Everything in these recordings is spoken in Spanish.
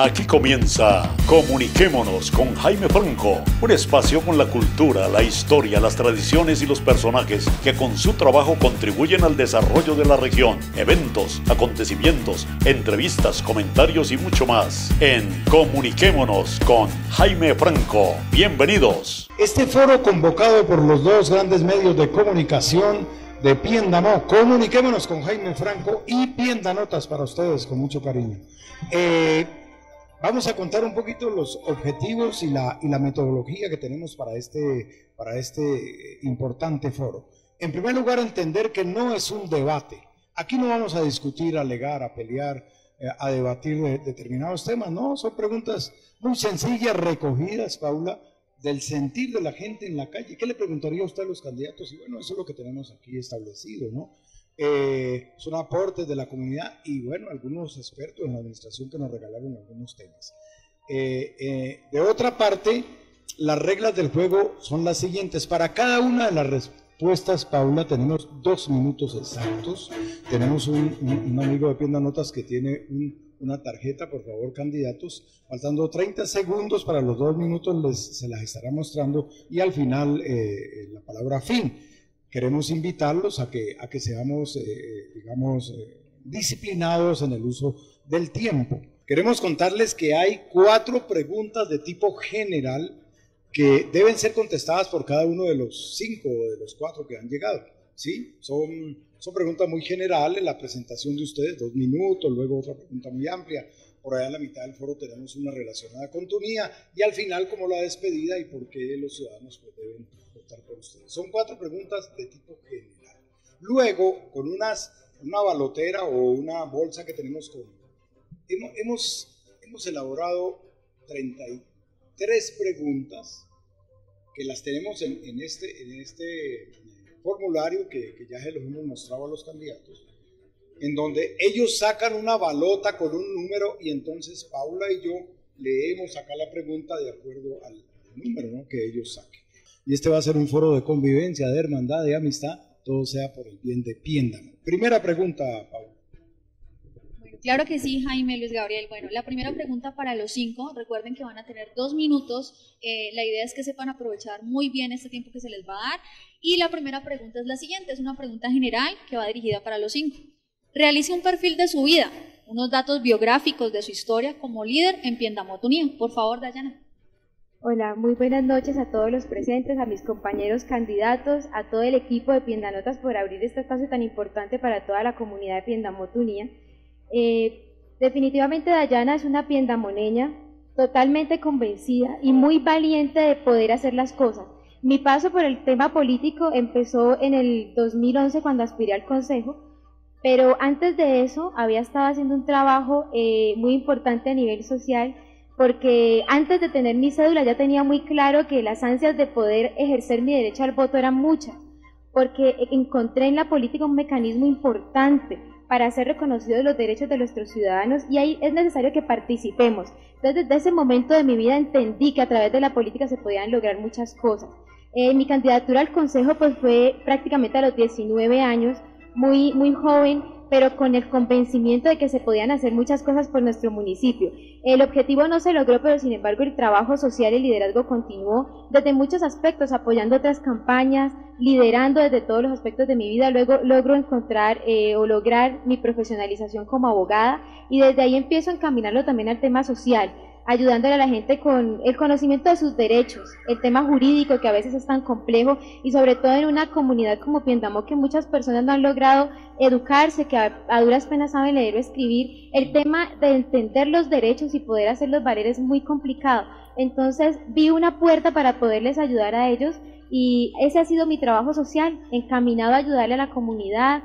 Aquí comienza Comuniquémonos con Jaime Franco, un espacio con la cultura, la historia, las tradiciones y los personajes que con su trabajo contribuyen al desarrollo de la región. Eventos, acontecimientos, entrevistas, comentarios y mucho más en Comuniquémonos con Jaime Franco. Bienvenidos. Este foro convocado por los dos grandes medios de comunicación de Piendamó, Comuniquémonos con Jaime Franco y Piendanotas para ustedes con mucho cariño. Vamos a contar un poquito los objetivos y la metodología que tenemos para este importante foro. En primer lugar, entender que no es un debate. Aquí no vamos a discutir, a alegar, a pelear, a debatir de determinados temas. No, son preguntas muy sencillas, recogidas, Paula, del sentir de la gente en la calle. ¿Qué le preguntaría a usted a los candidatos? Y bueno, eso es lo que tenemos aquí establecido, ¿no? Son aportes de la comunidad y bueno, algunos expertos en la administración que nos regalaron algunos temas. De otra parte, las reglas del juego son las siguientes. Para cada una de las respuestas, Paula, tenemos 2 minutos exactos. Tenemos un amigo de Piendanotas que tiene una tarjeta, por favor, candidatos, faltando 30 segundos para los 2 minutos, se las estará mostrando y al final la palabra fin. Queremos invitarlos a que seamos, digamos, disciplinados en el uso del tiempo. Queremos contarles que hay 4 preguntas de tipo general que deben ser contestadas por cada uno de los 5 o de los 4 que han llegado, ¿sí? Son preguntas muy generales, la presentación de ustedes, 2 minutos, luego otra pregunta muy amplia. Por allá en la mitad del foro tenemos una relacionada con Tunía y al final como la despedida y por qué los ciudadanos pues deben votar por ustedes. Son 4 preguntas de tipo general. Luego, con una balotera o una bolsa que tenemos con... Hemos elaborado 33 preguntas que las tenemos en este formulario que ya se los hemos mostrado a los candidatos, en donde ellos sacan una balota con un número y entonces Paula y yo leemos acá la pregunta de acuerdo al número, ¿no?, que ellos saquen. Y este va a ser un foro de convivencia, de hermandad, de amistad, todo sea por el bien de Piendamó. Primera pregunta, Paula. Bueno, claro que sí, Jaime, Luis Gabriel. Bueno, la primera pregunta para los 5, recuerden que van a tener 2 minutos, la idea es que sepan aprovechar muy bien este tiempo que se les va a dar. Y la primera pregunta es la siguiente, es una pregunta general que va dirigida para los 5. Realice un perfil de su vida, unos datos biográficos de su historia como líder en Piendamó-Tunía. Por favor, Dayana. Hola, muy buenas noches a todos los presentes, a mis compañeros candidatos, a todo el equipo de Piendanotas por abrir este espacio tan importante para toda la comunidad de Piendamó-Tunía. Definitivamente Dayana es una piendamoneña totalmente convencida y muy valiente de poder hacer las cosas. Mi paso por el tema político empezó en el 2011 cuando aspiré al consejo, pero antes de eso había estado haciendo un trabajo muy importante a nivel social, porque antes de tener mi cédula ya tenía muy claro que las ansias de poder ejercer mi derecho al voto eran muchas, porque encontré en la política un mecanismo importante para hacer reconocidos los derechos de nuestros ciudadanos y ahí es necesario que participemos. Entonces, desde ese momento de mi vida entendí que a través de la política se podían lograr muchas cosas. Mi candidatura al consejo pues fue prácticamente a los 19 años, muy joven, pero con el convencimiento de que se podían hacer muchas cosas por nuestro municipio. El objetivo no se logró, pero sin embargo el trabajo social y el liderazgo continuó desde muchos aspectos, apoyando otras campañas, liderando desde todos los aspectos de mi vida. Luego logro encontrar o lograr mi profesionalización como abogada y desde ahí empiezo a encaminarlo también al tema social, ayudándole a la gente con el conocimiento de sus derechos, el tema jurídico que a veces es tan complejo y sobre todo en una comunidad como Piendamó que muchas personas no han logrado educarse, que a duras penas saben leer o escribir, el tema de entender los derechos y poder hacerlos valer es muy complicado. Entonces vi una puerta para poderles ayudar a ellos y ese ha sido mi trabajo social, encaminado a ayudarle a la comunidad.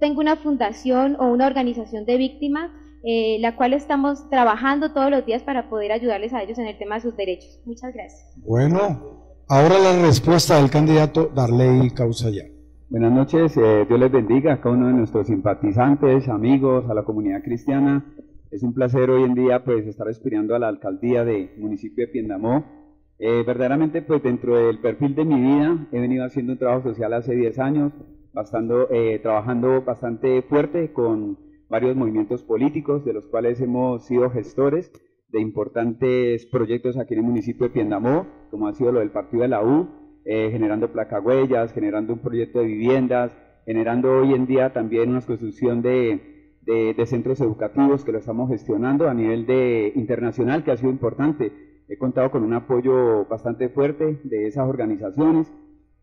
Tengo una fundación o una organización de víctimas, la cual estamos trabajando todos los días para poder ayudarles a ellos en el tema de sus derechos. Muchas gracias. Bueno, ahora la respuesta del candidato Darley Causaya. Buenas noches, Dios les bendiga a cada uno de nuestros simpatizantes, amigos, a la comunidad cristiana. Es un placer hoy en día pues estar aspirando a la alcaldía del municipio de Piendamó. Verdaderamente pues dentro del perfil de mi vida he venido haciendo un trabajo social hace 10 años, trabajando bastante fuerte con varios movimientos políticos de los cuales hemos sido gestores de importantes proyectos aquí en el municipio de Piendamó, como ha sido lo del partido de la U, generando placahuellas, generando un proyecto de viviendas, generando hoy en día también una construcción de centros educativos que lo estamos gestionando a nivel internacional, que ha sido importante. He contado con un apoyo bastante fuerte de esas organizaciones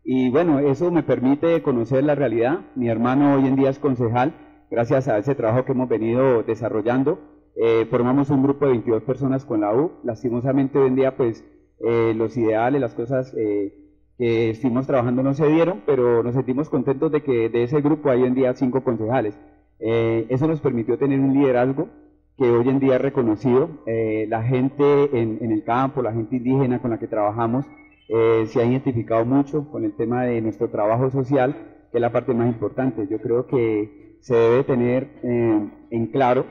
y bueno, eso me permite conocer la realidad. Mi hermano hoy en día es concejal, gracias a ese trabajo que hemos venido desarrollando. Formamos un grupo de 22 personas con la U. Lastimosamente hoy en día pues los ideales, las cosas que estuvimos trabajando no se dieron, pero nos sentimos contentos de que de ese grupo hay hoy en día 5 concejales. Eso nos permitió tener un liderazgo que hoy en día es reconocido. La gente en el campo, la gente indígena con la que trabajamos, se ha identificado mucho con el tema de nuestro trabajo social, que es la parte más importante. Yo creo que se debe tener en claro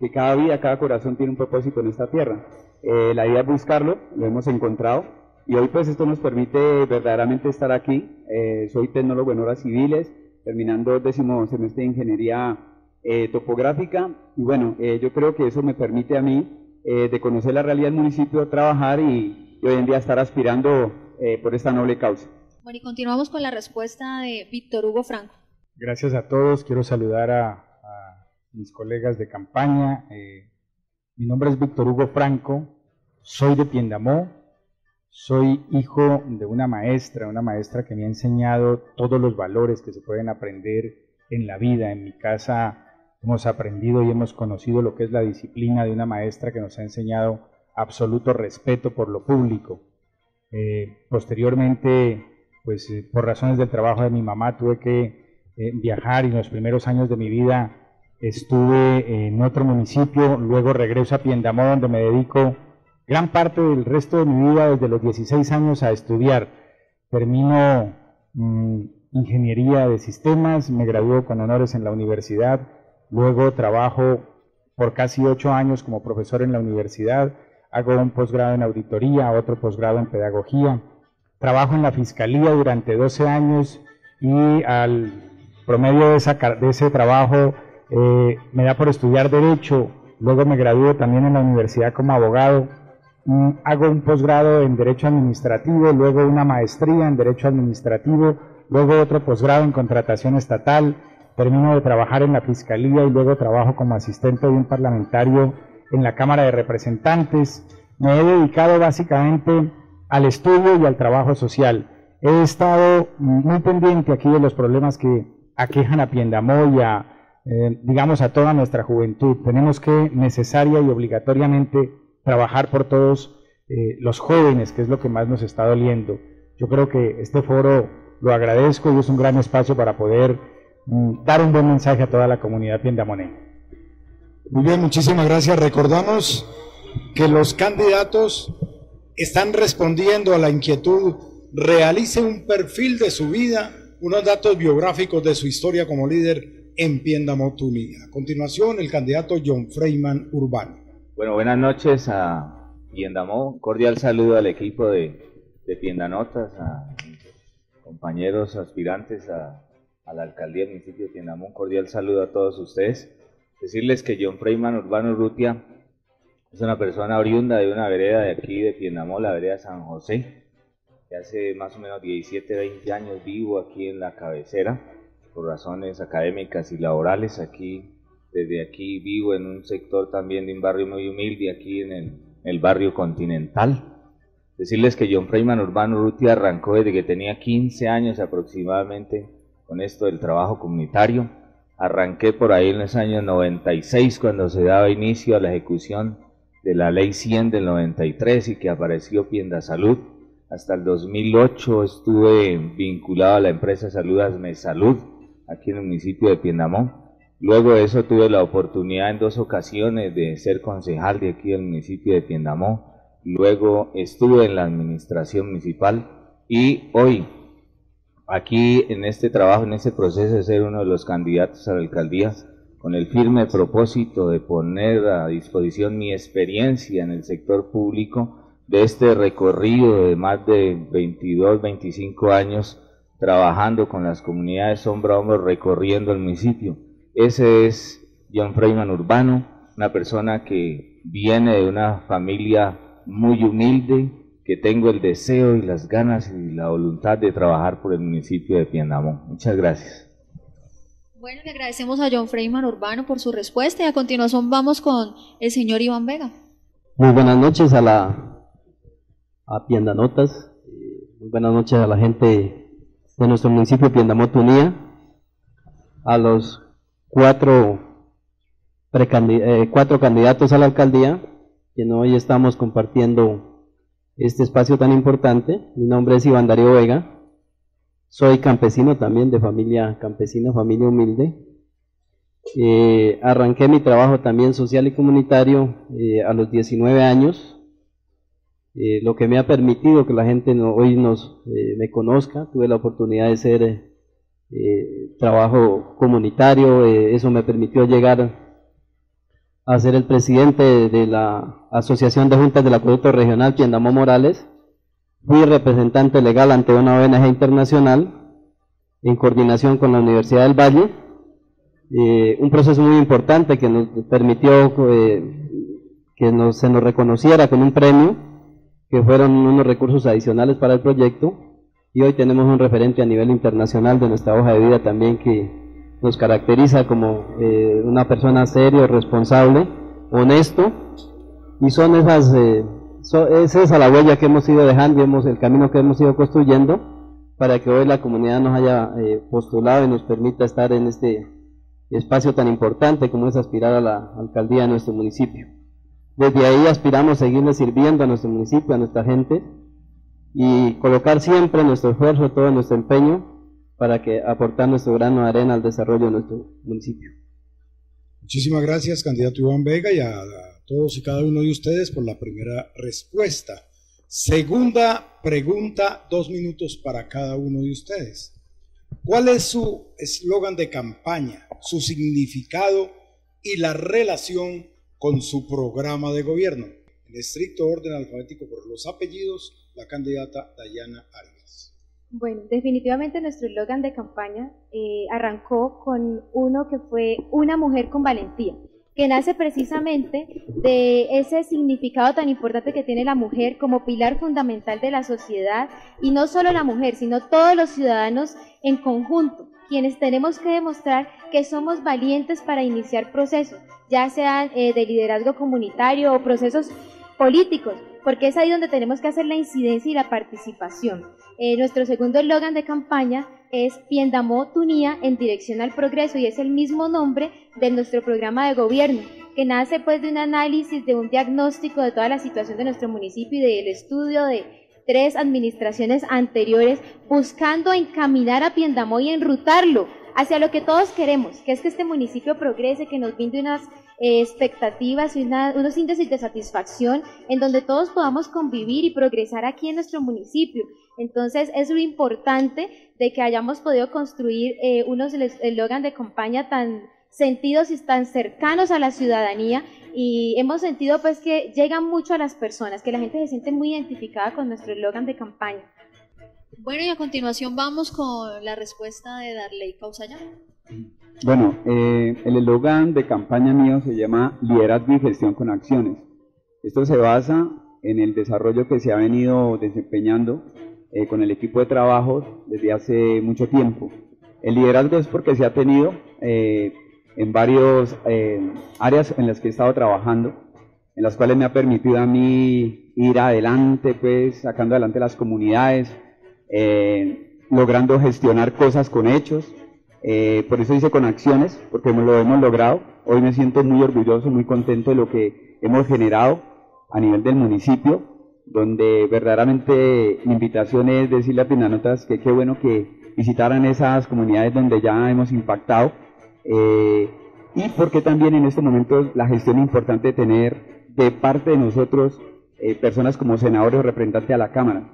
que cada vida, cada corazón tiene un propósito en esta tierra. La idea es buscarlo, lo hemos encontrado, y hoy pues esto nos permite verdaderamente estar aquí. Soy tecnólogo en obras civiles, terminando 10º semestre de ingeniería topográfica, y bueno, yo creo que eso me permite a mí de conocer la realidad del municipio, trabajar y hoy en día estar aspirando por esta noble causa. Bueno, y continuamos con la respuesta de Víctor Hugo Franco. Gracias a todos, quiero saludar a mis colegas de campaña. Mi nombre es Víctor Hugo Franco, soy de Piendamó, soy hijo de una maestra que me ha enseñado todos los valores que se pueden aprender en la vida. En mi casa hemos aprendido y hemos conocido lo que es la disciplina de una maestra que nos ha enseñado absoluto respeto por lo público. Posteriormente, pues por razones del trabajo de mi mamá tuve que viajar, y en los primeros años de mi vida estuve en otro municipio, luego regreso a Piendamó, donde me dedico gran parte del resto de mi vida, desde los 16 años, a estudiar. Termino ingeniería de sistemas, me graduó con honores en la universidad, luego trabajo por casi 8 años como profesor en la universidad, hago un posgrado en auditoría, otro posgrado en pedagogía, trabajo en la Fiscalía durante 12 años y al promedio de ese trabajo me da por estudiar Derecho, luego me gradué también en la universidad como abogado, hago un posgrado en Derecho Administrativo, luego una maestría en Derecho Administrativo, luego otro posgrado en Contratación Estatal, termino de trabajar en la Fiscalía y luego trabajo como asistente de un parlamentario en la Cámara de Representantes. Me he dedicado básicamente al estudio y al trabajo social. He estado muy pendiente aquí de los problemas que aquejan a Piendamó y a toda nuestra juventud. Tenemos que necesaria y obligatoriamente trabajar por todos los jóvenes, que es lo que más nos está doliendo. Yo creo que este foro lo agradezco y es un gran espacio para poder dar un buen mensaje a toda la comunidad piendamonense. Muy bien, muchísimas gracias. Recordamos que los candidatos están respondiendo a la inquietud, realicen un perfil de su vida, unos datos biográficos de su historia como líder en Piendamó-Tunía. A continuación, el candidato John Freiman Urbano. Bueno, buenas noches a Piendamó, un cordial saludo al equipo de Piendanotas, a compañeros aspirantes a la alcaldía del municipio de Piendamó, un cordial saludo a todos ustedes. Decirles que John Freiman Urbano Urrutia es una persona oriunda de una vereda de aquí de Piendamó, la vereda San José, que hace más o menos 17, 20 años vivo aquí en la cabecera, por razones académicas y laborales. Desde aquí vivo en un sector también de un barrio muy humilde, aquí en el barrio Continental. Decirles que John Freiman Urbano Urrutia arrancó desde que tenía 15 años aproximadamente con esto del trabajo comunitario. Arranqué por ahí en los años 96, cuando se daba inicio a la ejecución de la ley 100 del 93 y que apareció Pienda Salud. Hasta el 2008 estuve vinculado a la empresa Saludas Me Salud, aquí en el municipio de Piendamó. Luego de eso tuve la oportunidad en 2 ocasiones de ser concejal de aquí del municipio de Piendamó. Luego estuve en la administración municipal y hoy, aquí en este trabajo, en este proceso de ser uno de los candidatos a la alcaldía, con el firme propósito de poner a disposición mi experiencia en el sector público de este recorrido de más de 22, 25 años trabajando con las comunidades hombro a hombro, recorriendo el municipio. Ese es John Freiman Urbano, una persona que viene de una familia muy humilde, que tengo el deseo y las ganas y la voluntad de trabajar por el municipio de Piendamó. Muchas gracias. Bueno, le agradecemos a John Freiman Urbano por su respuesta y a continuación vamos con el señor Iván Vega. Muy buenas noches a Piendanotas, muy buenas noches a la gente de nuestro municipio Piendamó-Tunía, a los cuatro candidatos a la alcaldía, quien hoy estamos compartiendo este espacio tan importante. Mi nombre es Iván Darío Vega, soy campesino también, de familia campesina, familia humilde. Arranqué mi trabajo también social y comunitario a los 19 años, lo que me ha permitido que la gente hoy me conozca. Tuve la oportunidad de ser trabajo comunitario, eso me permitió llegar a ser el presidente de la Asociación de Juntas del Acueducto Regional Piendamó Morales. Fui representante legal ante una ONG internacional en coordinación con la Universidad del Valle, un proceso muy importante que nos permitió se nos reconociera con un premio, que fueron unos recursos adicionales para el proyecto, y hoy tenemos un referente a nivel internacional de nuestra hoja de vida también, que nos caracteriza como una persona serio, responsable, honesto, y es esa la huella que hemos ido dejando, el camino que hemos ido construyendo para que hoy la comunidad nos haya postulado y nos permita estar en este espacio tan importante como es aspirar a la alcaldía de nuestro municipio. Desde ahí aspiramos seguirle sirviendo a nuestro municipio, a nuestra gente, y colocar siempre nuestro esfuerzo, todo nuestro empeño, para que aportar nuestro grano de arena al desarrollo de nuestro municipio. Muchísimas gracias, candidato Iván Vega, y a todos y cada uno de ustedes por la primera respuesta. Segunda pregunta, 2 minutos para cada uno de ustedes. ¿Cuál es su eslogan de campaña, su significado y la relación con su programa de gobierno? En estricto orden alfabético por los apellidos, la candidata Dayana Arias. Bueno, definitivamente nuestro eslogan de campaña arrancó con uno que fue una mujer con valentía, que nace precisamente de ese significado tan importante que tiene la mujer como pilar fundamental de la sociedad, y no solo la mujer, sino todos los ciudadanos en conjunto, quienes tenemos que demostrar que somos valientes para iniciar procesos, ya sean de liderazgo comunitario o procesos políticos, porque es ahí donde tenemos que hacer la incidencia y la participación. Nuestro segundo eslogan de campaña es Piendamó-Tunía en dirección al progreso, y es el mismo nombre de nuestro programa de gobierno, que nace pues de un análisis, de un diagnóstico de toda la situación de nuestro municipio y del estudio de 3 administraciones anteriores, buscando encaminar a Piendamó y enrutarlo hacia lo que todos queremos, que es que este municipio progrese, que nos brinde unas expectativas y unos índices de satisfacción en donde todos podamos convivir y progresar aquí en nuestro municipio. Entonces es lo importante de que hayamos podido construir unos eslogan de campaña tan sentidos y tan cercanos a la ciudadanía, y hemos sentido pues que llegan mucho a las personas, que la gente se siente muy identificada con nuestro eslogan de campaña. Bueno, y a continuación vamos con la respuesta de Darley Causaya. Bueno, el eslogan de campaña mío se llama Liderazgo y Gestión con Acciones. Esto se basa en el desarrollo que se ha venido desempeñando con el equipo de trabajo desde hace mucho tiempo. El liderazgo es porque se ha tenido en varias áreas en las que he estado trabajando, en las cuales me ha permitido a mí ir adelante, pues sacando adelante las comunidades, logrando gestionar cosas con hechos. Por eso hice con acciones, porque lo hemos logrado. Hoy me siento muy orgulloso, muy contento de lo que hemos generado a nivel del municipio, donde verdaderamente mi invitación es decirle a Piendanotas que qué bueno que visitaran esas comunidades donde ya hemos impactado, y porque también en este momento la gestión es importante tener de parte de nosotros personas como senadores o representantes a la Cámara.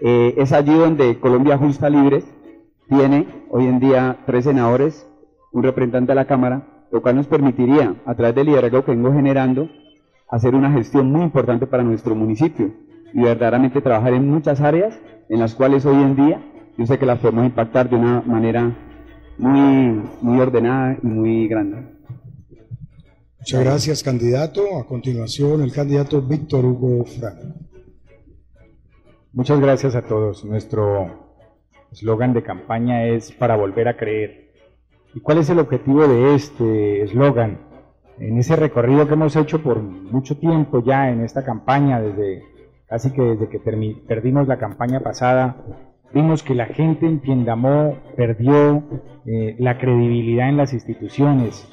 Es allí donde Colombia Justa y Libres tiene hoy en día 3 senadores, un representante a la Cámara, lo cual nos permitiría, a través del liderazgo que vengo generando, hacer una gestión muy importante para nuestro municipio y verdaderamente trabajar en muchas áreas en las cuales hoy en día yo sé que las podemos impactar de una manera muy, muy ordenada y muy grande. Muchas gracias, candidato. A continuación, el candidato Víctor Hugo Franco. Muchas gracias a todos. Nuestro eslogan de campaña es para volver a creer. ¿Y cuál es el objetivo de este eslogan? En ese recorrido que hemos hecho por mucho tiempo ya en esta campaña, casi que desde que perdimos la campaña pasada, vimos que la gente en Piendamó perdió la credibilidad en las instituciones.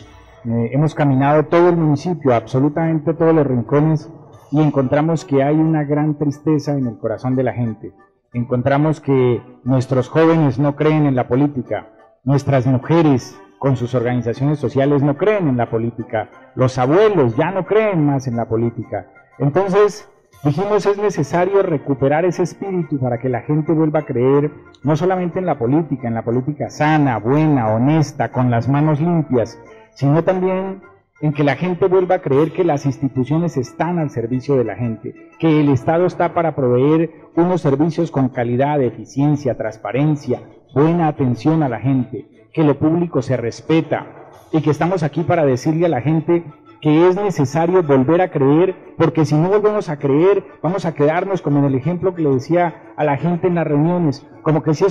Hemos caminado todo el municipio, absolutamente todos los rincones, y encontramos que hay una gran tristeza en el corazón de la gente. Encontramos que nuestros jóvenes no creen en la política, nuestras mujeres con sus organizaciones sociales no creen en la política, los abuelos ya no creen más en la política. Entonces dijimos, es necesario recuperar ese espíritu para que la gente vuelva a creer, no solamente en la política sana, buena, honesta, con las manos limpias, sino también en que la gente vuelva a creer que las instituciones están al servicio de la gente, que el Estado está para proveer unos servicios con calidad, eficiencia, transparencia, buena atención a la gente, que lo público se respeta y que estamos aquí para decirle a la gente que es necesario volver a creer, porque si no volvemos a creer, vamos a quedarnos como en el ejemplo que le decía a la gente en las reuniones, como que si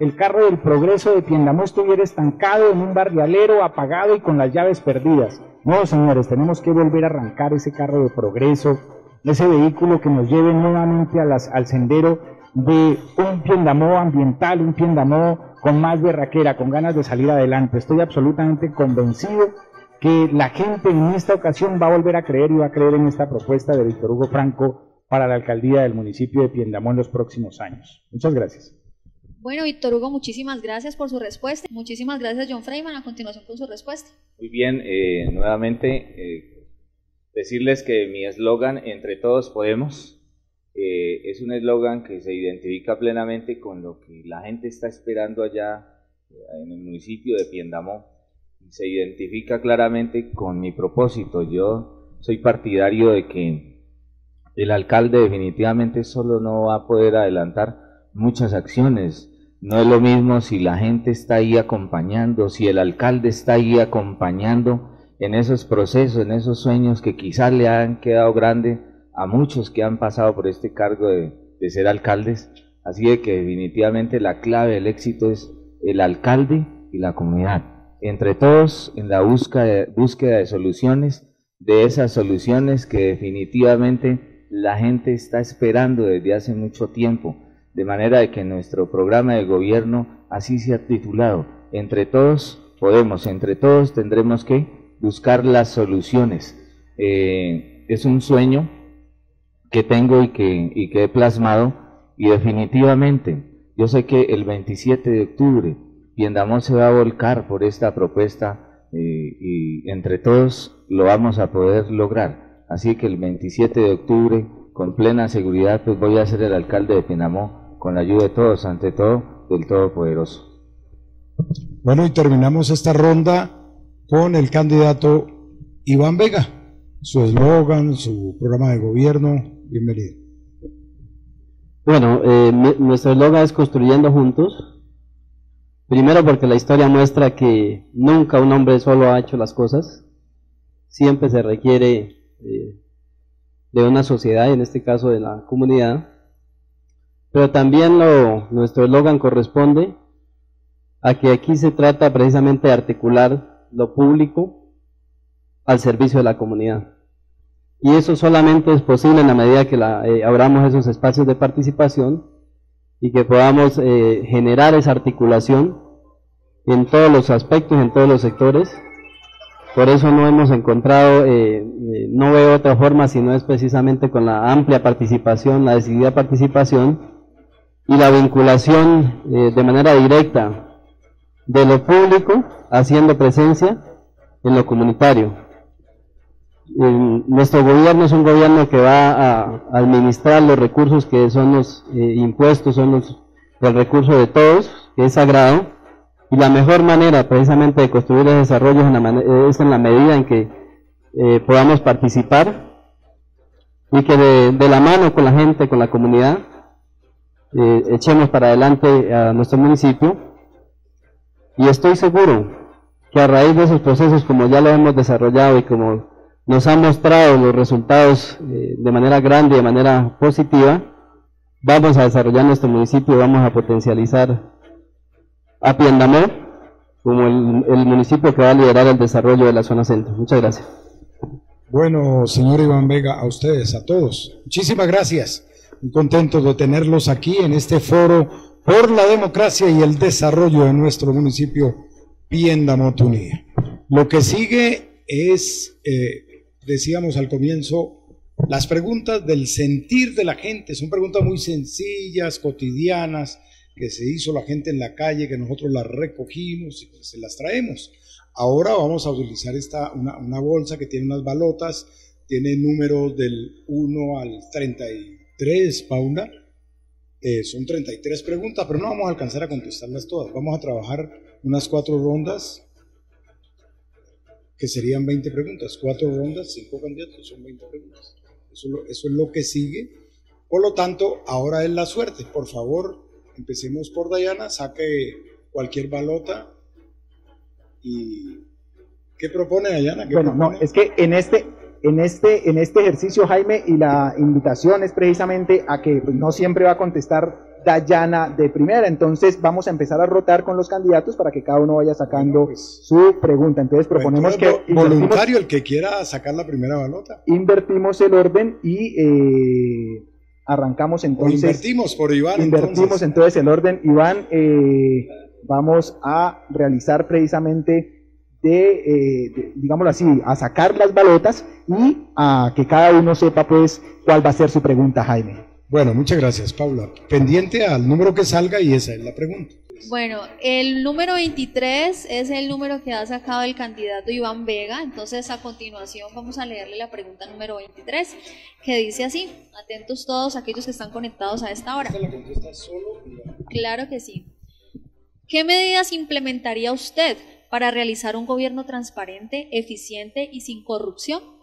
el carro del progreso de Piendamó estuviera estancado en un barrialero, apagado y con las llaves perdidas. No, señores, tenemos que volver a arrancar ese carro de progreso, ese vehículo que nos lleve nuevamente al sendero de un Piendamó ambiental, un Piendamó con más berraquera, con ganas de salir adelante. Estoy absolutamente convencido que la gente en esta ocasión va a volver a creer y va a creer en esta propuesta de Víctor Hugo Franco para la alcaldía del municipio de Piendamó en los próximos años. Muchas gracias. Bueno, Víctor Hugo, muchísimas gracias por su respuesta. Muchísimas gracias, John Freiman. A continuación con su respuesta. Muy bien, nuevamente decirles que mi eslogan, entre todos podemos, es un eslogan que se identifica plenamente con lo que la gente está esperando allá en el municipio de Piendamó. Se identifica claramente con mi propósito. Yo soy partidario de que el alcalde definitivamente solo no va a poder adelantar muchas acciones. No es lo mismo si la gente está ahí acompañando, si el alcalde está ahí acompañando en esos procesos, en esos sueños que quizás le han quedado grande a muchos que han pasado por este cargo de ser alcaldes. Así de que definitivamente la clave del éxito es el alcalde y la comunidad. Entre todos en la búsqueda de soluciones, de esas soluciones que definitivamente la gente está esperando desde hace mucho tiempo, de manera de que nuestro programa de gobierno así se ha titulado, entre todos podemos, entre todos tendremos que buscar las soluciones. Es un sueño que tengo y que he plasmado, y definitivamente yo sé que el 27 de octubre Piendamó se va a volcar por esta propuesta y entre todos lo vamos a poder lograr. Así que el 27 de octubre, con plena seguridad, pues voy a ser el alcalde de Piendamó, con la ayuda de todos, ante todo, del Todopoderoso. Bueno, y terminamos esta ronda con el candidato Iván Vega. Su eslogan, su programa de gobierno, bienvenido. Bueno, nuestro eslogan es Construyendo Juntos. Primero porque la historia muestra que nunca un hombre solo ha hecho las cosas, siempre se requiere de una sociedad, en este caso de la comunidad, pero también nuestro eslogan corresponde a que aquí se trata precisamente de articular lo público al servicio de la comunidad, y eso solamente es posible en la medida que abramos esos espacios de participación y que podamos generar esa articulación en todos los aspectos, en todos los sectores. Por eso no hemos encontrado, no veo otra forma, sino es precisamente con la amplia participación, la decidida participación y la vinculación de manera directa de lo público, haciendo presencia en lo comunitario. Nuestro gobierno es un gobierno que va a administrar los recursos que son los impuestos, el recurso de todos, que es sagrado, y la mejor manera precisamente de construir el desarrollo es en la medida en que podamos participar y que de la mano con la gente, con la comunidad, echemos para adelante a nuestro municipio, y estoy seguro que a raíz de esos procesos, como ya lo hemos desarrollado y como nos ha mostrado los resultados de manera grande, de manera positiva. Vamos a desarrollar nuestro municipio, vamos a potencializar a Piendamó como el municipio que va a liderar el desarrollo de la zona centro. Muchas gracias. Bueno, señor Iván Vega, a ustedes, a todos, muchísimas gracias. Muy contentos de tenerlos aquí en este foro por la democracia y el desarrollo de nuestro municipio Piendamó-Tunía. Lo que sigue es, decíamos al comienzo, las preguntas del sentir de la gente. Son preguntas muy sencillas, cotidianas, que se hizo la gente en la calle, que nosotros las recogimos y se las traemos. Ahora vamos a utilizar una bolsa que tiene unas balotas, tiene números del 1 al 33, Paula. Son 33 preguntas, pero no vamos a alcanzar a contestarlas todas. Vamos a trabajar unas 4 rondas, que serían 20 preguntas. 4 rondas, 5 candidatos, son 20 preguntas. Eso es lo que sigue. Por lo tanto, ahora es la suerte. Por favor, empecemos por Dayana, saque cualquier balota. ¿Y qué propone Dayana? Bueno, propone? No, es que en este ejercicio, Jaime, y la invitación es precisamente a que pues, no siempre va a contestar Dayana de primera, entonces vamos a empezar a rotar con los candidatos para que cada uno vaya sacando su pregunta. Entonces proponemos que... Voluntario el que quiera sacar la primera balota. Invertimos el orden y arrancamos entonces... O invertimos por Iván. Invertimos entonces el orden. Iván, vamos a realizar precisamente... digámoslo así, a sacar las balotas y a que cada uno sepa pues cuál va a ser su pregunta, Jaime. Bueno, muchas gracias, Paula. Pendiente al número que salga y esa es la pregunta. Bueno, el número 23 es el número que ha sacado el candidato Iván Vega, entonces a continuación vamos a leerle la pregunta número 23, que dice así, atentos todos aquellos que están conectados a esta hora. ¿Se la contesta solo? Claro que sí. ¿Qué medidas implementaría usted para realizar un gobierno transparente, eficiente y sin corrupción?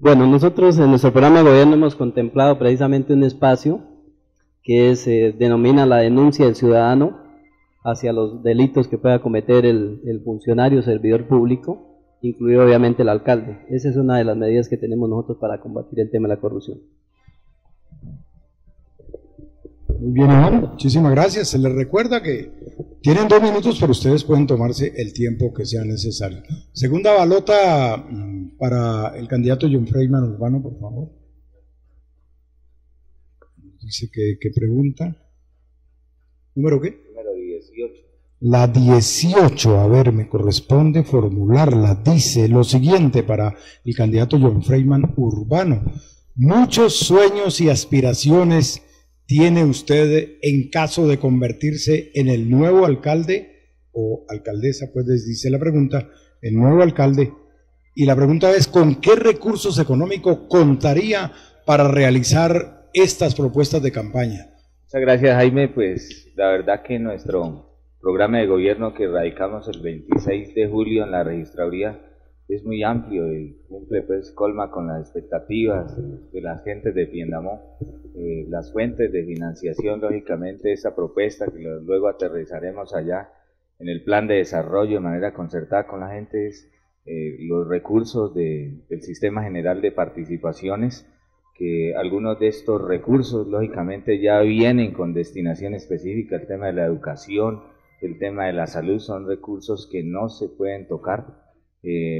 Bueno, nosotros en nuestro programa de gobierno hemos contemplado precisamente un espacio que se denomina la denuncia del ciudadano hacia los delitos que pueda cometer el funcionario, servidor público, incluido obviamente el alcalde. Esa es una de las medidas que tenemos nosotros para combatir el tema de la corrupción. Muy bien, Iván, muchísimas gracias. Se les recuerda que tienen 2 minutos, pero ustedes pueden tomarse el tiempo que sea necesario. Segunda balota para el candidato John Freiman Urbano, por favor. Dice que pregunta. ¿Número qué? Número 18. La 18, a ver, me corresponde formularla. Dice lo siguiente para el candidato John Freiman Urbano. Muchos sueños y aspiraciones tiene usted en caso de convertirse en el nuevo alcalde o alcaldesa, pues les dice la pregunta, el nuevo alcalde. Y la pregunta es, ¿con qué recursos económicos contaría para realizar estas propuestas de campaña? Muchas gracias, Jaime. Pues la verdad que nuestro programa de gobierno que radicamos el 26 de julio en la registraduría es muy amplio y cumple pues colma con las expectativas de las gentes de Piendamó, las fuentes de financiación, lógicamente esa propuesta que luego aterrizaremos allá en el plan de desarrollo de manera concertada con la gente, los recursos del sistema general de participaciones, que algunos de estos recursos lógicamente ya vienen con destinación específica, el tema de la educación, el tema de la salud, son recursos que no se pueden tocar.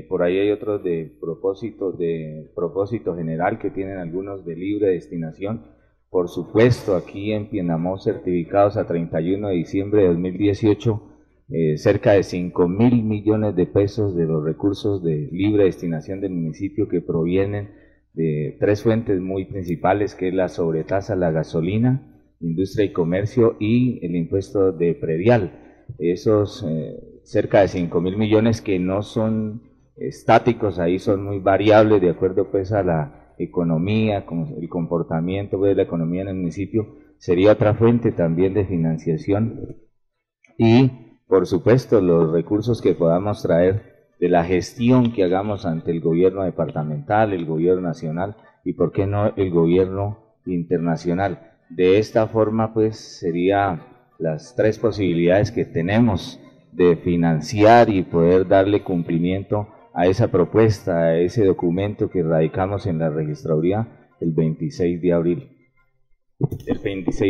Por ahí hay otros de propósito general que tienen algunos de libre destinación. Por supuesto, aquí en Piendamó, certificados a 31 de diciembre de 2018, cerca de 5.000 millones de pesos de los recursos de libre destinación del municipio que provienen de 3 fuentes muy principales, que es la sobretasa, la gasolina, industria y comercio y el impuesto de predial. Esos cerca de 5.000 millones que no son estáticos, ahí son muy variables de acuerdo pues a la economía, con el comportamiento pues, de la economía en el municipio, sería otra fuente también de financiación y por supuesto los recursos que podamos traer de la gestión que hagamos ante el gobierno departamental, el gobierno nacional y por qué no el gobierno internacional. De esta forma pues sería las 3 posibilidades que tenemos de financiar y poder darle cumplimiento a esa propuesta, a ese documento que radicamos en la registraduría el 26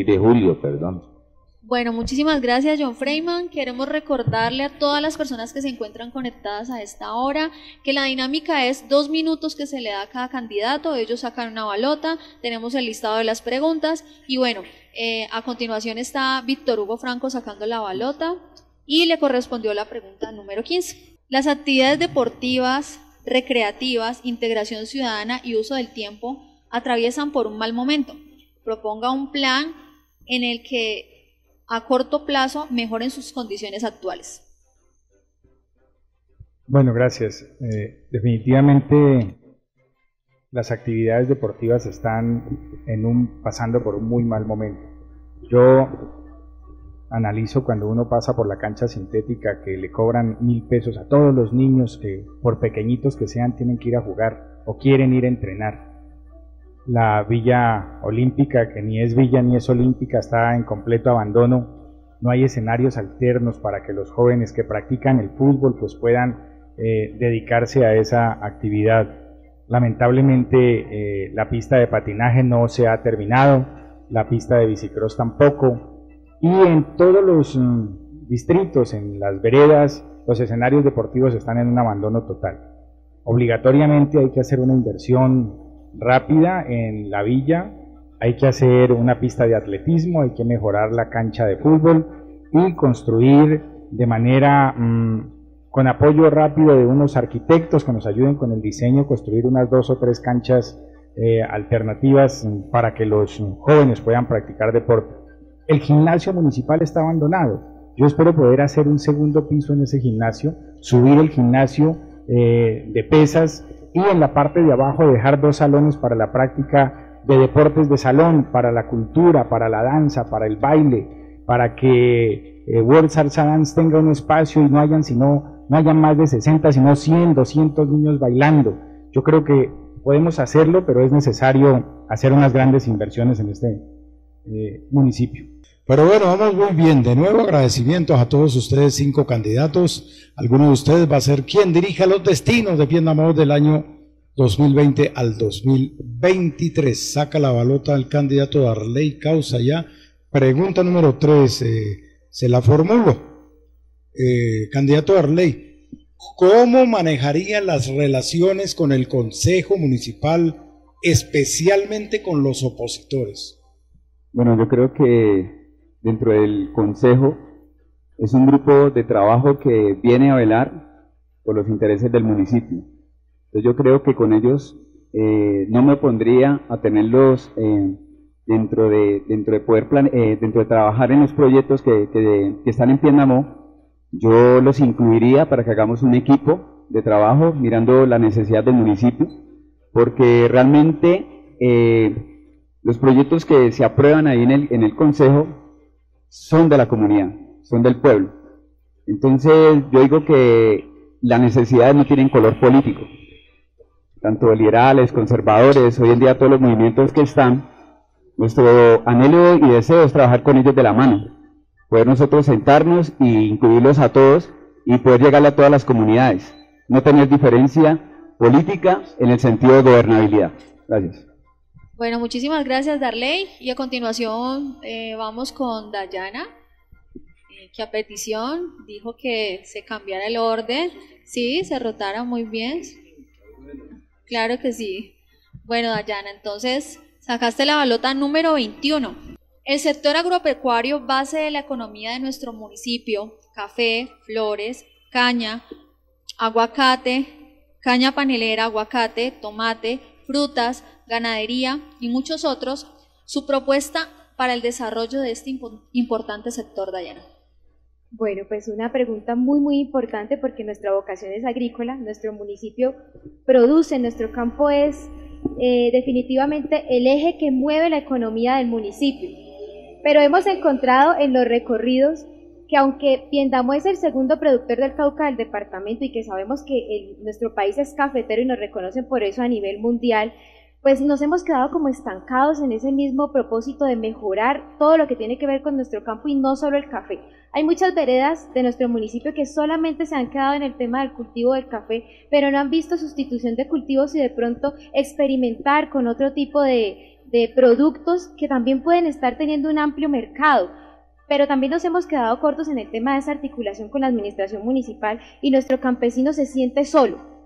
de julio, perdón. Bueno, muchísimas gracias, John Freiman. Queremos recordarle a todas las personas que se encuentran conectadas a esta hora que la dinámica es 2 minutos que se le da a cada candidato. Ellos sacan una balota, tenemos el listado de las preguntas y bueno, a continuación está Víctor Hugo Franco sacando la balota y le correspondió la pregunta número 15. Las actividades deportivas, recreativas, integración ciudadana y uso del tiempo atraviesan por un mal momento. Proponga un plan en el que a corto plazo mejoren sus condiciones actuales. Bueno, gracias. Definitivamente las actividades deportivas están pasando por un muy mal momento. Yo analizo cuando uno pasa por la cancha sintética que le cobran 1.000 pesos a todos los niños que, por pequeñitos que sean, tienen que ir a jugar o quieren ir a entrenar. La Villa Olímpica, que ni es villa ni es olímpica, está en completo abandono. No hay escenarios alternos para que los jóvenes que practican el fútbol pues puedan dedicarse a esa actividad. Lamentablemente la pista de patinaje no se ha terminado, la pista de bicicross tampoco. Y en todos los distritos, en las veredas, los escenarios deportivos están en un abandono total. Obligatoriamente hay que hacer una inversión rápida en la villa, hay que hacer una pista de atletismo, hay que mejorar la cancha de fútbol y construir de manera, con apoyo rápido de unos arquitectos que nos ayuden con el diseño, construir unas 2 o 3 canchas alternativas para que los jóvenes puedan practicar deporte. El gimnasio municipal está abandonado. Yo espero poder hacer un segundo piso en ese gimnasio, subir el gimnasio de pesas y en la parte de abajo dejar 2 salones para la práctica de deportes de salón, para la cultura, para la danza, para el baile, para que World Salsa Dance tenga un espacio y no hayan más de 60, sino 100, 200 niños bailando. Yo creo que podemos hacerlo, pero es necesario hacer unas grandes inversiones en este municipio. Pero bueno, vamos muy bien. De nuevo, agradecimientos a todos ustedes, 5 candidatos. Alguno de ustedes va a ser quien dirija los destinos de Piendamó del año 2020 al 2023. Saca la balota al candidato Darley Causaya. Pregunta número 3, se la formulo. Candidato Darley, ¿cómo manejaría las relaciones con el Consejo Municipal, especialmente con los opositores? Bueno, yo creo que dentro del Consejo es un grupo de trabajo que viene a velar por los intereses del municipio. Entonces yo creo que con ellos no me opondría a tenerlos dentro de trabajar en los proyectos que están en Piendamó. Yo los incluiría para que hagamos un equipo de trabajo mirando la necesidad del municipio, porque realmente los proyectos que se aprueban ahí en el Consejo son de la comunidad, son del pueblo. Entonces yo digo que las necesidades no tienen color político, tanto liberales, conservadores, hoy en día todos los movimientos que están, nuestro anhelo y deseo es trabajar con ellos de la mano, poder nosotros sentarnos e incluirlos a todos y poder llegarle a todas las comunidades, no tener diferencia política en el sentido de gobernabilidad. Gracias. Bueno, muchísimas gracias, Darley. Y a continuación vamos con Dayana, que a petición dijo que se cambiara el orden. Sí, se rotara muy bien. Claro que sí. Bueno, Dayana, entonces sacaste la balota número 21. El sector agropecuario, base de la economía de nuestro municipio, café, flores, caña, aguacate, caña panelera, aguacate, tomate, frutas, ganadería y muchos otros, su propuesta para el desarrollo de este importante sector, Dayana. Bueno, pues una pregunta muy, muy importante porque nuestra vocación es agrícola, nuestro municipio produce, nuestro campo es definitivamente el eje que mueve la economía del municipio. Pero hemos encontrado en los recorridos que aunque Piendamó es el segundo productor del Cauca del departamento y que sabemos que nuestro país es cafetero y nos reconocen por eso a nivel mundial, pues nos hemos quedado como estancados en ese mismo propósito de mejorar todo lo que tiene que ver con nuestro campo y no solo el café. Hay muchas veredas de nuestro municipio que solamente se han quedado en el tema del cultivo del café, pero no han visto sustitución de cultivos y de pronto experimentar con otro tipo de productos que también pueden estar teniendo un amplio mercado. Pero también nos hemos quedado cortos en el tema de esa articulación con la administración municipal y nuestro campesino se siente solo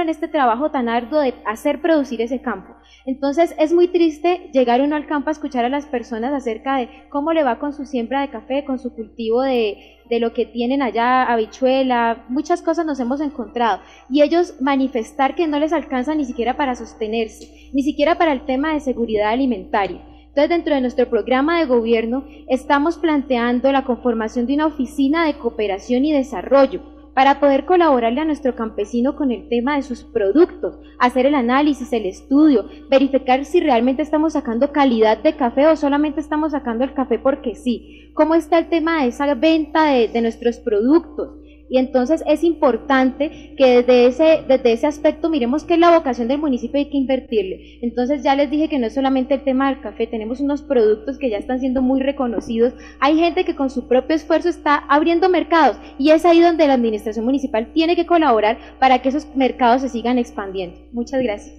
en este trabajo tan arduo de hacer producir ese campo. Entonces es muy triste llegar uno al campo a escuchar a las personas acerca de cómo le va con su siembra de café, con su cultivo de lo que tienen allá, habichuela, muchas cosas nos hemos encontrado, y ellos manifestar que no les alcanza ni siquiera para sostenerse, ni siquiera para el tema de seguridad alimentaria. Entonces, dentro de nuestro programa de gobierno estamos planteando la conformación de una oficina de cooperación y desarrollo para poder colaborarle a nuestro campesino con el tema de sus productos, hacer el análisis, el estudio, verificar si realmente estamos sacando calidad de café o solamente estamos sacando el café porque sí. ¿Cómo está el tema de esa venta de nuestros productos? Y entonces es importante que desde ese aspecto miremos qué es la vocación del municipio y hay que invertirle. Entonces ya les dije que no es solamente el tema del café, tenemos unos productos que ya están siendo muy reconocidos. Hay gente que con su propio esfuerzo está abriendo mercados y es ahí donde la administración municipal tiene que colaborar para que esos mercados se sigan expandiendo. Muchas gracias.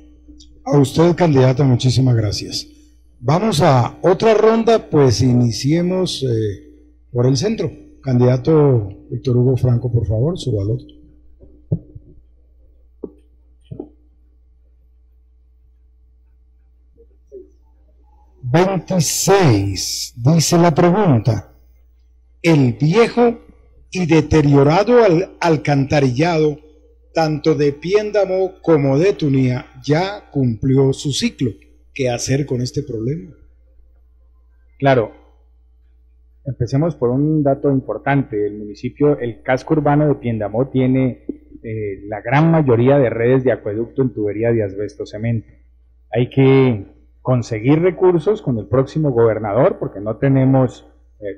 A usted, candidata, muchísimas gracias. Vamos a otra ronda, pues iniciemos por el centro. Candidato Víctor Hugo Franco, por favor, su valor. «26», dice la pregunta, el viejo y deteriorado alcantarillado, tanto de Piendamó como de Tunía, ya cumplió su ciclo. ¿Qué hacer con este problema? Claro. Empecemos por un dato importante. El municipio, el casco urbano de Piendamó tiene la gran mayoría de redes de acueducto en tubería de asbesto cemento. Hay que conseguir recursos con el próximo gobernador, porque no tenemos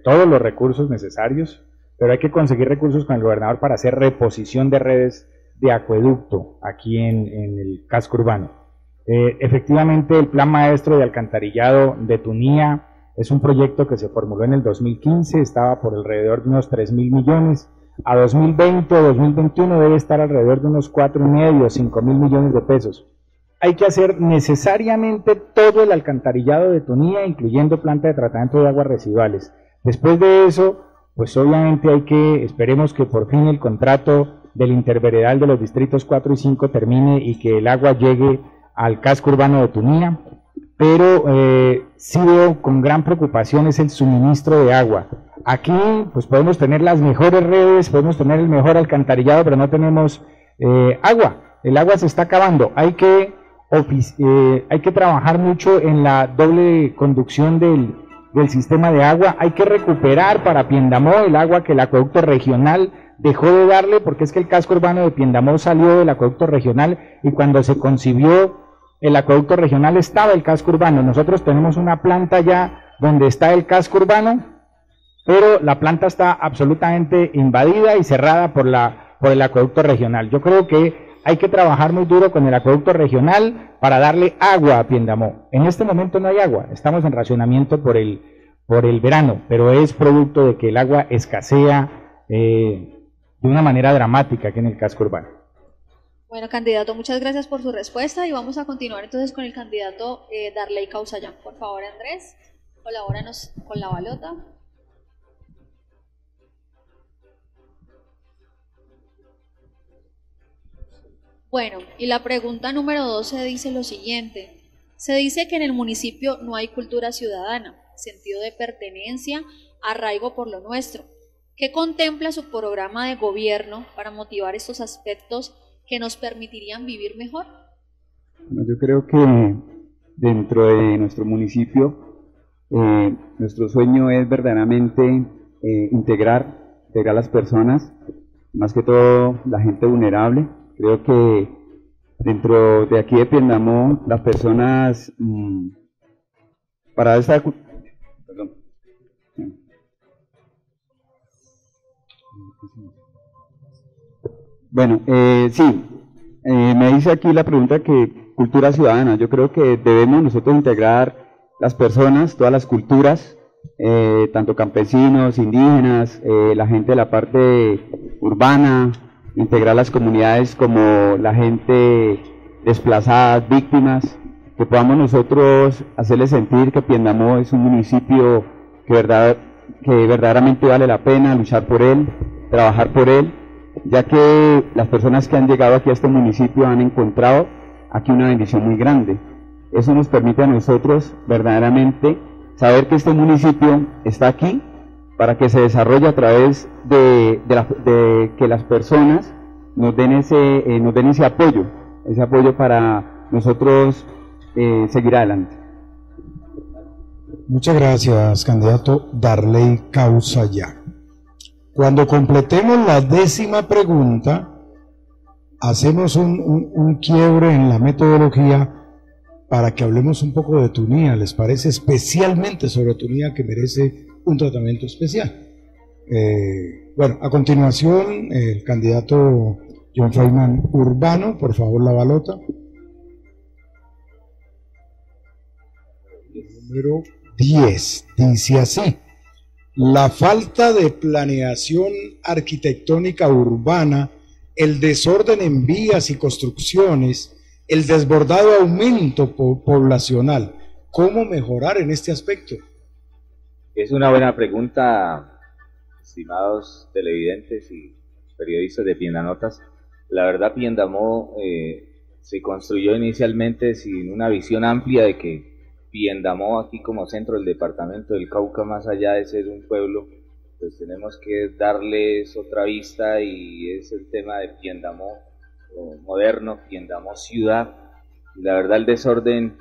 todos los recursos necesarios, pero hay que conseguir recursos con el gobernador para hacer reposición de redes de acueducto aquí en el casco urbano. Efectivamente, el plan maestro de alcantarillado de Tunía es un proyecto que se formuló en el 2015, estaba por alrededor de unos 3.000 millones. A 2020 o 2021 debe estar alrededor de unos 4,5 o 5.000 millones de pesos. Hay que hacer necesariamente todo el alcantarillado de Tunía, incluyendo planta de tratamiento de aguas residuales. Después de eso, pues obviamente hay que, esperemos que por fin el contrato del interveredal de los distritos 4 y 5 termine y que el agua llegue al casco urbano de Tunía. Pero sí veo con gran preocupación es el suministro de agua. Aquí pues podemos tener las mejores redes, podemos tener el mejor alcantarillado, pero no tenemos agua. El agua se está acabando. Hay que trabajar mucho en la doble conducción del sistema de agua. Hay que recuperar para Piendamó el agua que el acueducto regional dejó de darle, porque es que el casco urbano de Piendamó salió del acueducto regional y cuando se concibió el acueducto regional estaba el casco urbano. Nosotros tenemos una planta ya donde está el casco urbano, pero la planta está absolutamente invadida y cerrada por el acueducto regional. Yo creo que hay que trabajar muy duro con el acueducto regional para darle agua a Piendamó. En este momento no hay agua, estamos en racionamiento por el verano, pero es producto de que el agua escasea de una manera dramática aquí en el casco urbano. Bueno, candidato, muchas gracias por su respuesta y vamos a continuar entonces con el candidato Darley Causaya. Por favor, Andrés, colabóranos con la balota. Bueno, y la pregunta número 12 dice lo siguiente. Se dice que en el municipio no hay cultura ciudadana, sentido de pertenencia, arraigo por lo nuestro. ¿Qué contempla su programa de gobierno para motivar estos aspectos que nos permitirían vivir mejor? Bueno, yo creo que dentro de nuestro municipio nuestro sueño es verdaderamente integrar a las personas, más que todo la gente vulnerable. Creo que dentro de aquí de Piendamó las personas me dice aquí la pregunta que cultura ciudadana. Yo creo que debemos nosotros integrar las personas, todas las culturas, tanto campesinos, indígenas, la gente de la parte urbana, integrar las comunidades como la gente desplazada, víctimas, que podamos nosotros hacerles sentir que Piendamó es un municipio que verdaderamente vale la pena luchar por él, trabajar por él, ya que las personas que han llegado aquí a este municipio han encontrado aquí una bendición muy grande. Eso nos permite a nosotros verdaderamente saber que este municipio está aquí para que se desarrolle a través de que las personas nos den ese apoyo, para nosotros seguir adelante. Muchas gracias, candidato Darley Causaya. Cuando completemos la 10ª pregunta, hacemos un quiebre en la metodología para que hablemos un poco de Tunía, ¿les parece? Especialmente sobre Tunía, que merece un tratamiento especial. Bueno, a continuación, el candidato John Freiman Urbano, por favor, la balota. Número 10, dice así: la falta de planeación arquitectónica urbana, el desorden en vías y construcciones, el desbordado aumento poblacional. ¿Cómo mejorar en este aspecto? Es una buena pregunta, estimados televidentes y periodistas de Piendanotas. La verdad, Piendamó se construyó inicialmente sin una visión amplia de que Piendamó, aquí como centro del departamento del Cauca, más allá de ser un pueblo, pues tenemos que darles otra vista, y es el tema de Piendamó moderno, Piendamó ciudad. Y la verdad, el desorden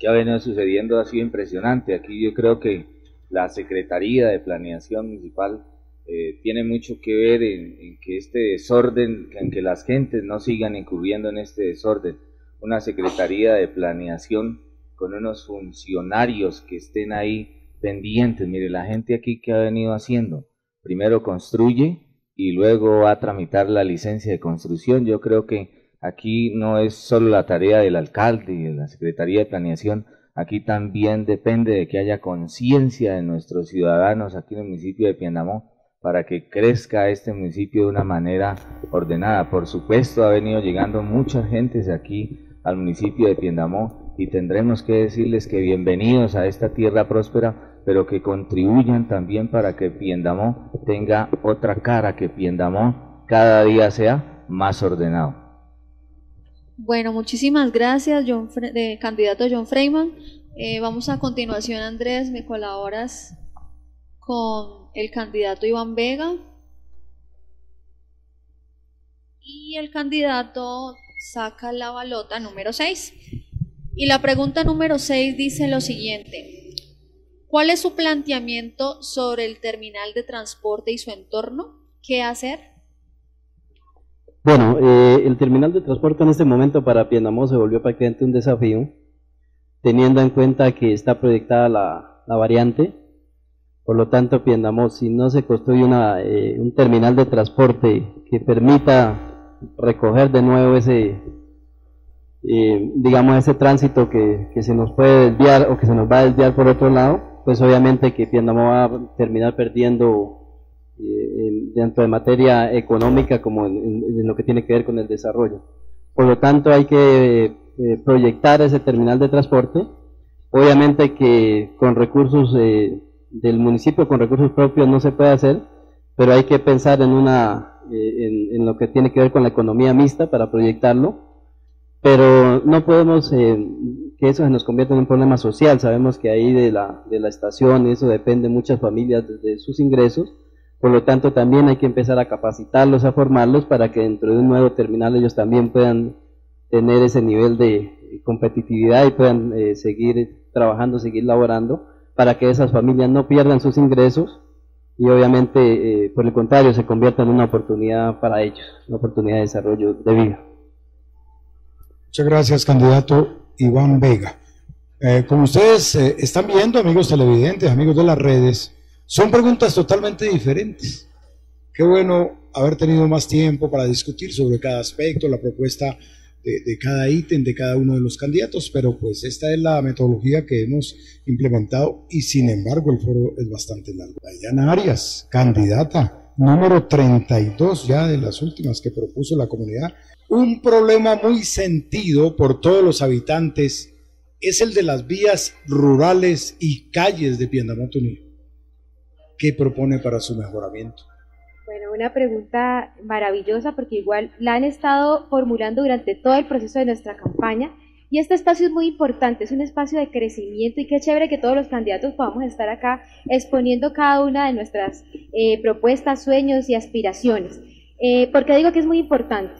que ha venido sucediendo ha sido impresionante. Aquí yo creo que la Secretaría de Planeación Municipal tiene mucho que ver en que este desorden, en que las gentes no sigan incurriendo en este desorden. Una Secretaría de Planeación con unos funcionarios que estén ahí pendientes. Mire, la gente aquí que ha venido haciendo, primero construye y luego va a tramitar la licencia de construcción. Yo creo que aquí no es solo la tarea del alcalde y de la Secretaría de Planeación, aquí también depende de que haya conciencia de nuestros ciudadanos aquí en el municipio de Piendamó para que crezca este municipio de una manera ordenada. Por supuesto, ha venido llegando muchas gentes aquí al municipio de Piendamó, y tendremos que decirles que bienvenidos a esta tierra próspera, pero que contribuyan también para que Piendamó tenga otra cara, que Piendamó cada día sea más ordenado. Bueno, muchísimas gracias, candidato John Freiman. Vamos a continuación, Andrés, me colaboras con el candidato Iván Vega y el candidato saca la balota número 6. Y la pregunta número 6 dice lo siguiente: ¿cuál es su planteamiento sobre el terminal de transporte y su entorno? ¿Qué hacer? Bueno, el terminal de transporte en este momento para Piendamó se volvió prácticamente un desafío, teniendo en cuenta que está proyectada la variante. Por lo tanto, Piendamó, si no se construye un terminal de transporte que permita recoger de nuevo ese... digamos ese tránsito que se nos puede desviar o que se nos va a desviar por otro lado, pues obviamente que Piendamó va a terminar perdiendo tanto de materia económica como en lo que tiene que ver con el desarrollo. Por lo tanto, hay que proyectar ese terminal de transporte, obviamente que con recursos del municipio, con recursos propios no se puede hacer, pero hay que pensar en en lo que tiene que ver con la economía mixta para proyectarlo. Pero no podemos que eso se nos convierta en un problema social. Sabemos que ahí de la estación eso depende muchas familias de sus ingresos, por lo tanto también hay que empezar a capacitarlos, a formarlos para que dentro de un nuevo terminal ellos también puedan tener ese nivel de competitividad y puedan seguir trabajando, seguir laborando, para que esas familias no pierdan sus ingresos y obviamente por el contrario se convierta en una oportunidad para ellos, una oportunidad de desarrollo de vida. Muchas gracias, candidato Iván Vega. Como ustedes están viendo, amigos televidentes, amigos de las redes, son preguntas totalmente diferentes. Qué bueno haber tenido más tiempo para discutir sobre cada aspecto, la propuesta de cada ítem, de cada uno de los candidatos, pero pues esta es la metodología que hemos implementado y sin embargo el foro es bastante largo. Dayana Arias, candidata número 32 ya de las últimas que propuso la comunidad. Un problema muy sentido por todos los habitantes es el de las vías rurales y calles de Piendamó-Tunía. ¿Qué propone para su mejoramiento? Bueno, una pregunta maravillosa porque igual la han estado formulando durante todo el proceso de nuestra campaña y este espacio es muy importante, es un espacio de crecimiento y qué chévere que todos los candidatos podamos estar acá exponiendo cada una de nuestras propuestas, sueños y aspiraciones. ¿Por qué digo que es muy importante?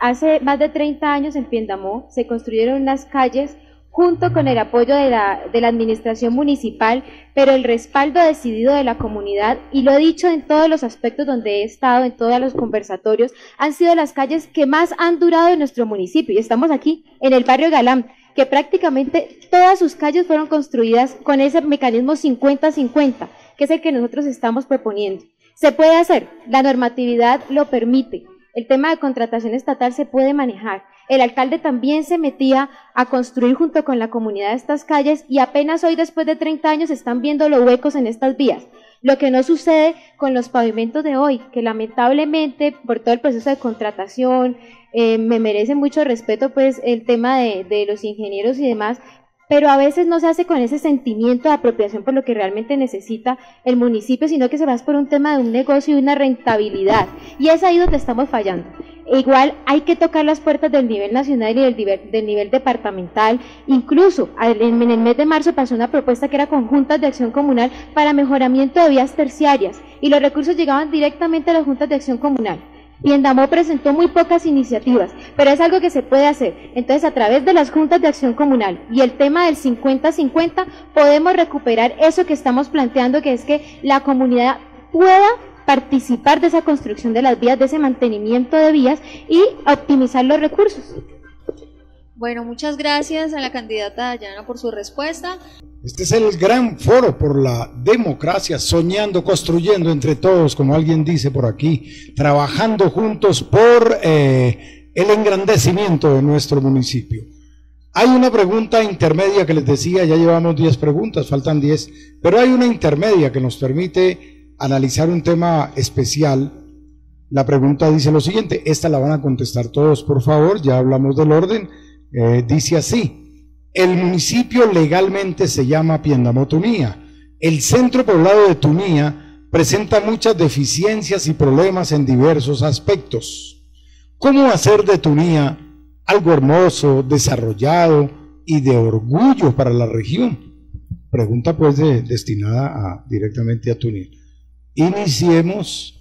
Hace más de 30 años en Piendamó se construyeron unas calles junto con el apoyo de la administración municipal, pero el respaldo decidido de la comunidad, y lo he dicho en todos los aspectos donde he estado, en todos los conversatorios, han sido las calles que más han durado en nuestro municipio, y estamos aquí, en el barrio Galán, que prácticamente todas sus calles fueron construidas con ese mecanismo 50-50, que es el que nosotros estamos proponiendo. Se puede hacer, la normatividad lo permite, el tema de contratación estatal se puede manejar. El alcalde también se metía a construir junto con la comunidad estas calles y apenas hoy, después de 30 años, están viendo los huecos en estas vías. Lo que no sucede con los pavimentos de hoy, que lamentablemente por todo el proceso de contratación, me merece mucho respeto pues el tema de los ingenieros y demás, pero a veces no se hace con ese sentimiento de apropiación por lo que realmente necesita el municipio, sino que se va por un tema de un negocio y una rentabilidad. Y es ahí donde estamos fallando. Igual hay que tocar las puertas del nivel nacional y del nivel departamental. Incluso en el mes de marzo pasó una propuesta que era conjuntas de acción comunal para mejoramiento de vías terciarias y los recursos llegaban directamente a las juntas de acción comunal. Piendamó presentó muy pocas iniciativas, pero es algo que se puede hacer. Entonces, a través de las juntas de acción comunal y el tema del 50-50, podemos recuperar eso que estamos planteando, que es que la comunidad pueda participar de esa construcción de las vías, de ese mantenimiento de vías y optimizar los recursos. Bueno, muchas gracias a la candidata Dayana por su respuesta. Este es el gran foro por la democracia, soñando, construyendo entre todos, como alguien dice por aquí, trabajando juntos por el engrandecimiento de nuestro municipio. Hay una pregunta intermedia que les decía, ya llevamos 10 preguntas, faltan 10, pero hay una intermedia que nos permite analizar un tema especial. La pregunta dice lo siguiente, esta la van a contestar todos, por favor, ya hablamos del orden. Dice así, el municipio legalmente se llama Piendamó-Tunía, el centro poblado de Tunía presenta muchas deficiencias y problemas en diversos aspectos. ¿Cómo hacer de Tunía algo hermoso, desarrollado y de orgullo para la región? Pregunta pues destinada directamente a Tunía. Iniciemos,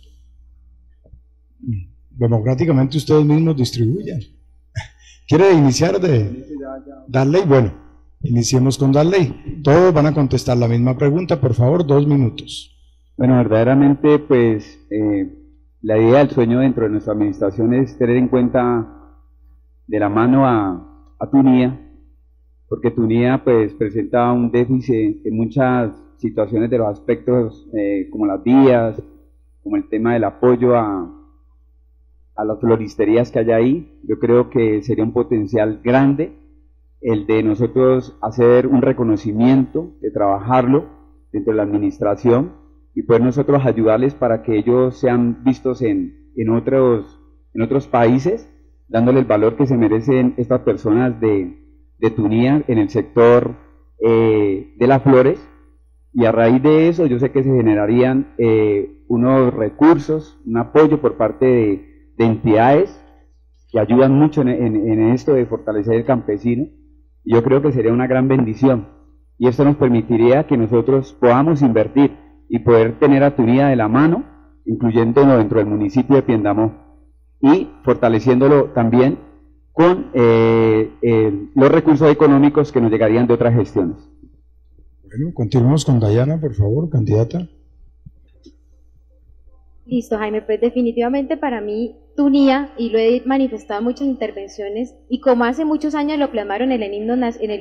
democráticamente ustedes mismos distribuyan. ¿Quiere iniciar de Darley? Bueno, iniciemos con Darley. Todos van a contestar la misma pregunta, por favor, 2 minutos. Bueno, verdaderamente, pues, la idea del sueño dentro de nuestra administración es tener en cuenta de la mano a Tunía, porque Tunía, pues, presenta un déficit en muchas situaciones de los aspectos, como las vías, como el tema del apoyo a las floristerías que hay ahí. Yo creo que sería un potencial grande el de nosotros hacer un reconocimiento, de trabajarlo dentro de la administración y poder nosotros ayudarles para que ellos sean vistos en otros países, dándole el valor que se merecen estas personas de Tunía en el sector de las flores. Y a raíz de eso yo sé que se generarían unos recursos, un apoyo por parte de entidades que ayudan mucho en esto de fortalecer el campesino. Yo creo que sería una gran bendición y esto nos permitiría que nosotros podamos invertir y poder tener a Tunía de la mano, incluyéndolo dentro del municipio de Piendamó y fortaleciéndolo también con los recursos económicos que nos llegarían de otras gestiones. Bueno, continuamos con Dayana, por favor, candidata. Listo, Jaime, pues definitivamente para mí Tunía, y lo he manifestado en muchas intervenciones, y como hace muchos años lo plasmaron en el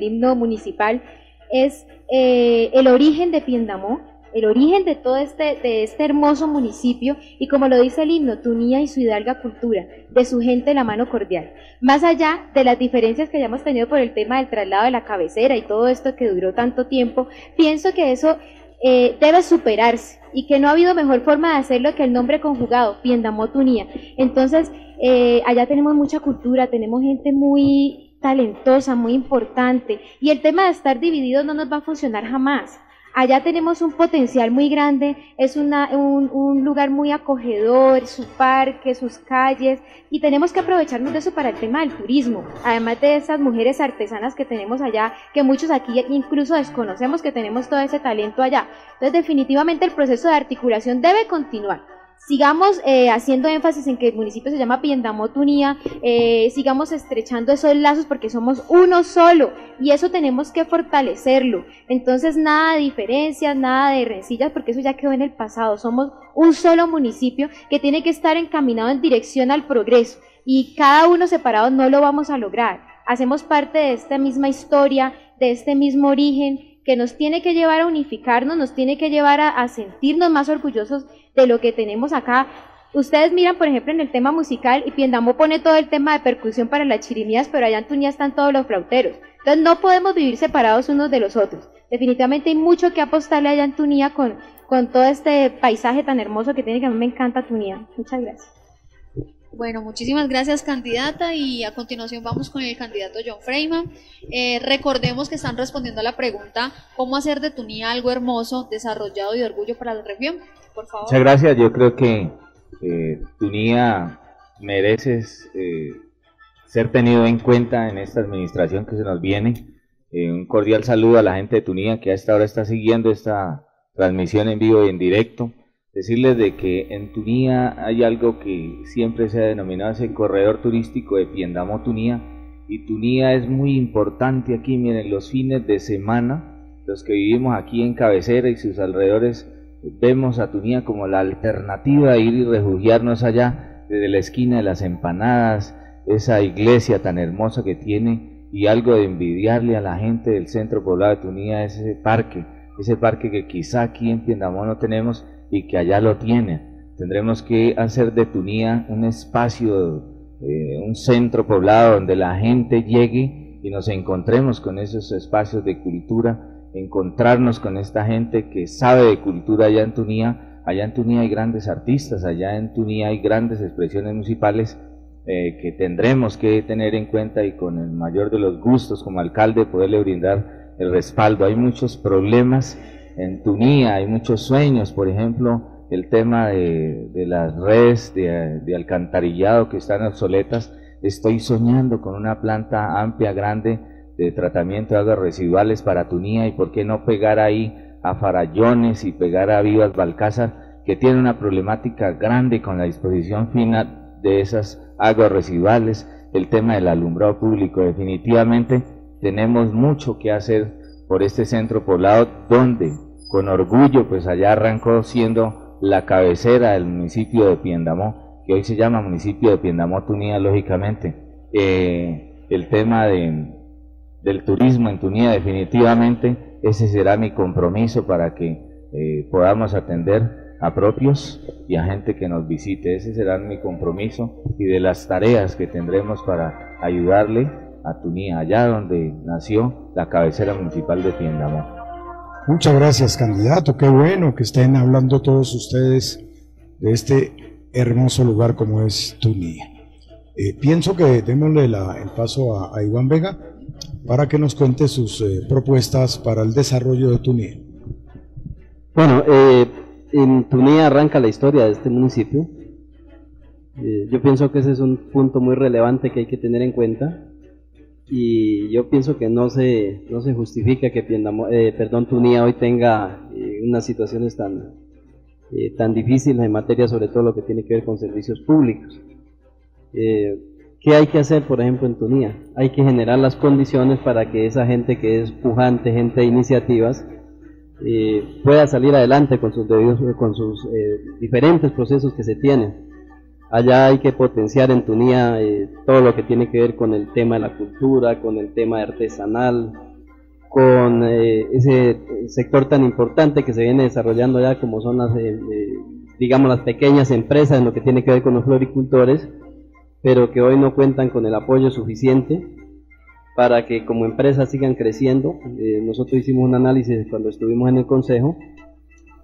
himno municipal, es el origen de Piendamó, el origen de todo este hermoso municipio y, como lo dice el himno, Tunía y su hidalga cultura, de su gente la mano cordial. Más allá de las diferencias que hayamos tenido por el tema del traslado de la cabecera y todo esto que duró tanto tiempo, pienso que eso debe superarse y que no ha habido mejor forma de hacerlo que el nombre conjugado, Piendamó-Tunía. Entonces, allá tenemos mucha cultura, tenemos gente muy talentosa, muy importante, y el tema de estar divididos no nos va a funcionar jamás. Allá tenemos un potencial muy grande, es un lugar muy acogedor, su parque, sus calles, y tenemos que aprovecharnos de eso para el tema del turismo, además de esas mujeres artesanas que tenemos allá, que muchos aquí incluso desconocemos que tenemos todo ese talento allá. Entonces, definitivamente el proceso de articulación debe continuar. Sigamos haciendo énfasis en que el municipio se llama Piendamó-Tunía, sigamos estrechando esos lazos porque somos uno solo y eso tenemos que fortalecerlo. Entonces, nada de diferencias, nada de rencillas, porque eso ya quedó en el pasado. Somos un solo municipio que tiene que estar encaminado en dirección al progreso y cada uno separado no lo vamos a lograr. Hacemos parte de esta misma historia, de este mismo origen, que nos tiene que llevar a unificarnos, nos tiene que llevar a sentirnos más orgullosos de lo que tenemos acá. Ustedes miran, por ejemplo, en el tema musical, y Piendamó pone todo el tema de percusión para las chirimías, pero allá en Tunía están todos los flauteros. Entonces, no podemos vivir separados unos de los otros. Definitivamente hay mucho que apostarle allá en Tunía con todo este paisaje tan hermoso que tiene, que a mí me encanta Tunía. Muchas gracias. Bueno, muchísimas gracias, candidata, y a continuación vamos con el candidato John Freiman. Recordemos que están respondiendo a la pregunta ¿cómo hacer de Tunía algo hermoso, desarrollado y de orgullo para la región? Por favor. Muchas gracias. Yo creo que Tunía merece ser tenido en cuenta en esta administración que se nos viene. Un cordial saludo a la gente de Tunía que a esta hora está siguiendo esta transmisión en vivo y en directo. Decirles de que en Tunía hay algo que siempre se ha denominado ese corredor turístico de Piendamó-Tunía, y Tunía es muy importante aquí. Miren, los fines de semana, los que vivimos aquí en Cabecera y sus alrededores, vemos a Tunía como la alternativa de ir y refugiarnos allá, desde la esquina de las empanadas, esa iglesia tan hermosa que tiene, y algo de envidiarle a la gente del centro poblado de Tunía es ese parque que quizá aquí en Piendamó no tenemos y que allá lo tienen. Tendremos que hacer de Tunía un espacio, un centro poblado donde la gente llegue y nos encontremos con esos espacios de cultura, encontrarnos con esta gente que sabe de cultura allá en Tunía. Allá en Tunía hay grandes artistas, allá en Tunía hay grandes expresiones musicales que tendremos que tener en cuenta, y con el mayor de los gustos como alcalde poderle brindar el respaldo. Hay muchos problemas en Tunía, hay muchos sueños, por ejemplo, el tema de las redes de alcantarillado que están obsoletas. Estoy soñando con una planta amplia, grande, de tratamiento de aguas residuales para Tunía, y por qué no pegar ahí a Farallones y pegar a Vivas Balcázar, que tiene una problemática grande con la disposición final de esas aguas residuales, el tema del alumbrado público. Definitivamente tenemos mucho que hacer por este centro poblado, donde con orgullo pues allá arrancó siendo la cabecera del municipio de Piendamó, que hoy se llama municipio de Piendamó-Tunía, lógicamente. El tema del turismo en Tunía, definitivamente ese será mi compromiso para que podamos atender a propios y a gente que nos visite. Ese será mi compromiso y de las tareas que tendremos para ayudarle a Tunía, allá donde nació la cabecera municipal de Piendamó. Muchas gracias, candidato. Qué bueno que estén hablando todos ustedes de este hermoso lugar como es Tunía. Pienso que démosle el paso a Iván Vega para que nos cuente sus propuestas para el desarrollo de Tunía. Bueno, en Tunía arranca la historia de este municipio. Yo pienso que ese es un punto muy relevante que hay que tener en cuenta. Y yo pienso que no se justifica que Tunía hoy tenga unas situaciones tan difíciles en materia, sobre todo lo que tiene que ver con servicios públicos. ¿Qué hay que hacer, por ejemplo, en Tunía? Hay que generar las condiciones para que esa gente que es pujante, gente de iniciativas, pueda salir adelante con sus debidos, con sus diferentes procesos que se tienen. Allá hay que potenciar en Tunía todo lo que tiene que ver con el tema de la cultura, con el tema artesanal, con ese sector tan importante que se viene desarrollando ya, como son las, digamos, las pequeñas empresas en lo que tiene que ver con los floricultores, pero que hoy no cuentan con el apoyo suficiente para que como empresas sigan creciendo. Nosotros hicimos un análisis cuando estuvimos en el consejo,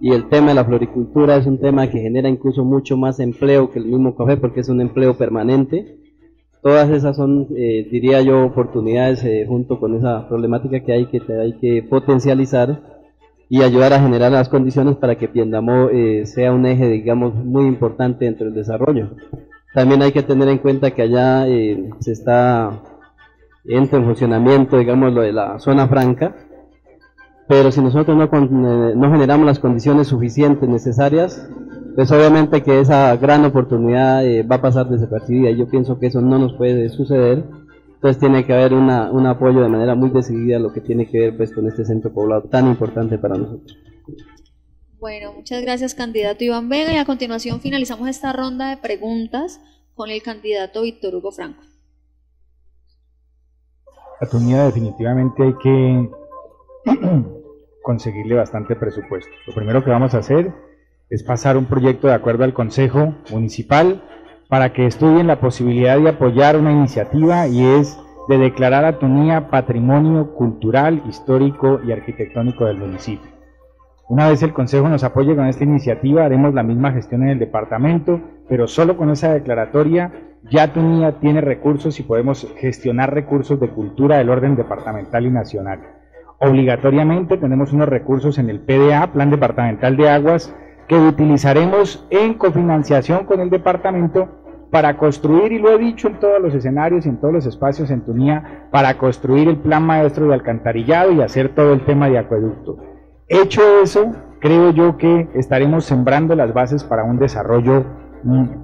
y el tema de la floricultura es un tema que genera incluso mucho más empleo que el mismo café, porque es un empleo permanente. Todas esas son, diría yo, oportunidades junto con esa problemática que hay que potencializar y ayudar a generar las condiciones para que Piendamó sea un eje, digamos, muy importante dentro del desarrollo. También hay que tener en cuenta que allá se está en funcionamiento, digamos, lo de la zona franca, pero si nosotros no generamos las condiciones suficientes, necesarias, pues obviamente que esa gran oportunidad va a pasar desapercibida, y yo pienso que eso no nos puede suceder. Entonces tiene que haber un apoyo de manera muy decidida a lo que tiene que ver, pues, con este centro poblado tan importante para nosotros. Bueno, muchas gracias, candidato Iván Vega, y a continuación finalizamos esta ronda de preguntas con el candidato Víctor Hugo Franco. A Tunía definitivamente hay que conseguirle bastante presupuesto. Lo primero que vamos a hacer es pasar un proyecto de acuerdo al Consejo Municipal para que estudien la posibilidad de apoyar una iniciativa, y es de declarar a Tunía Patrimonio Cultural, Histórico y Arquitectónico del municipio. Una vez el Consejo nos apoye con esta iniciativa, haremos la misma gestión en el departamento, pero solo con esa declaratoria ya Tunía tiene recursos y podemos gestionar recursos de cultura del orden departamental y nacional. Obligatoriamente tenemos unos recursos en el PDA, Plan Departamental de Aguas, que utilizaremos en cofinanciación con el departamento para construir, y lo he dicho en todos los escenarios y en todos los espacios en Tunía, para construir el plan maestro de alcantarillado y hacer todo el tema de acueducto. Hecho eso, creo yo que estaremos sembrando las bases para un desarrollo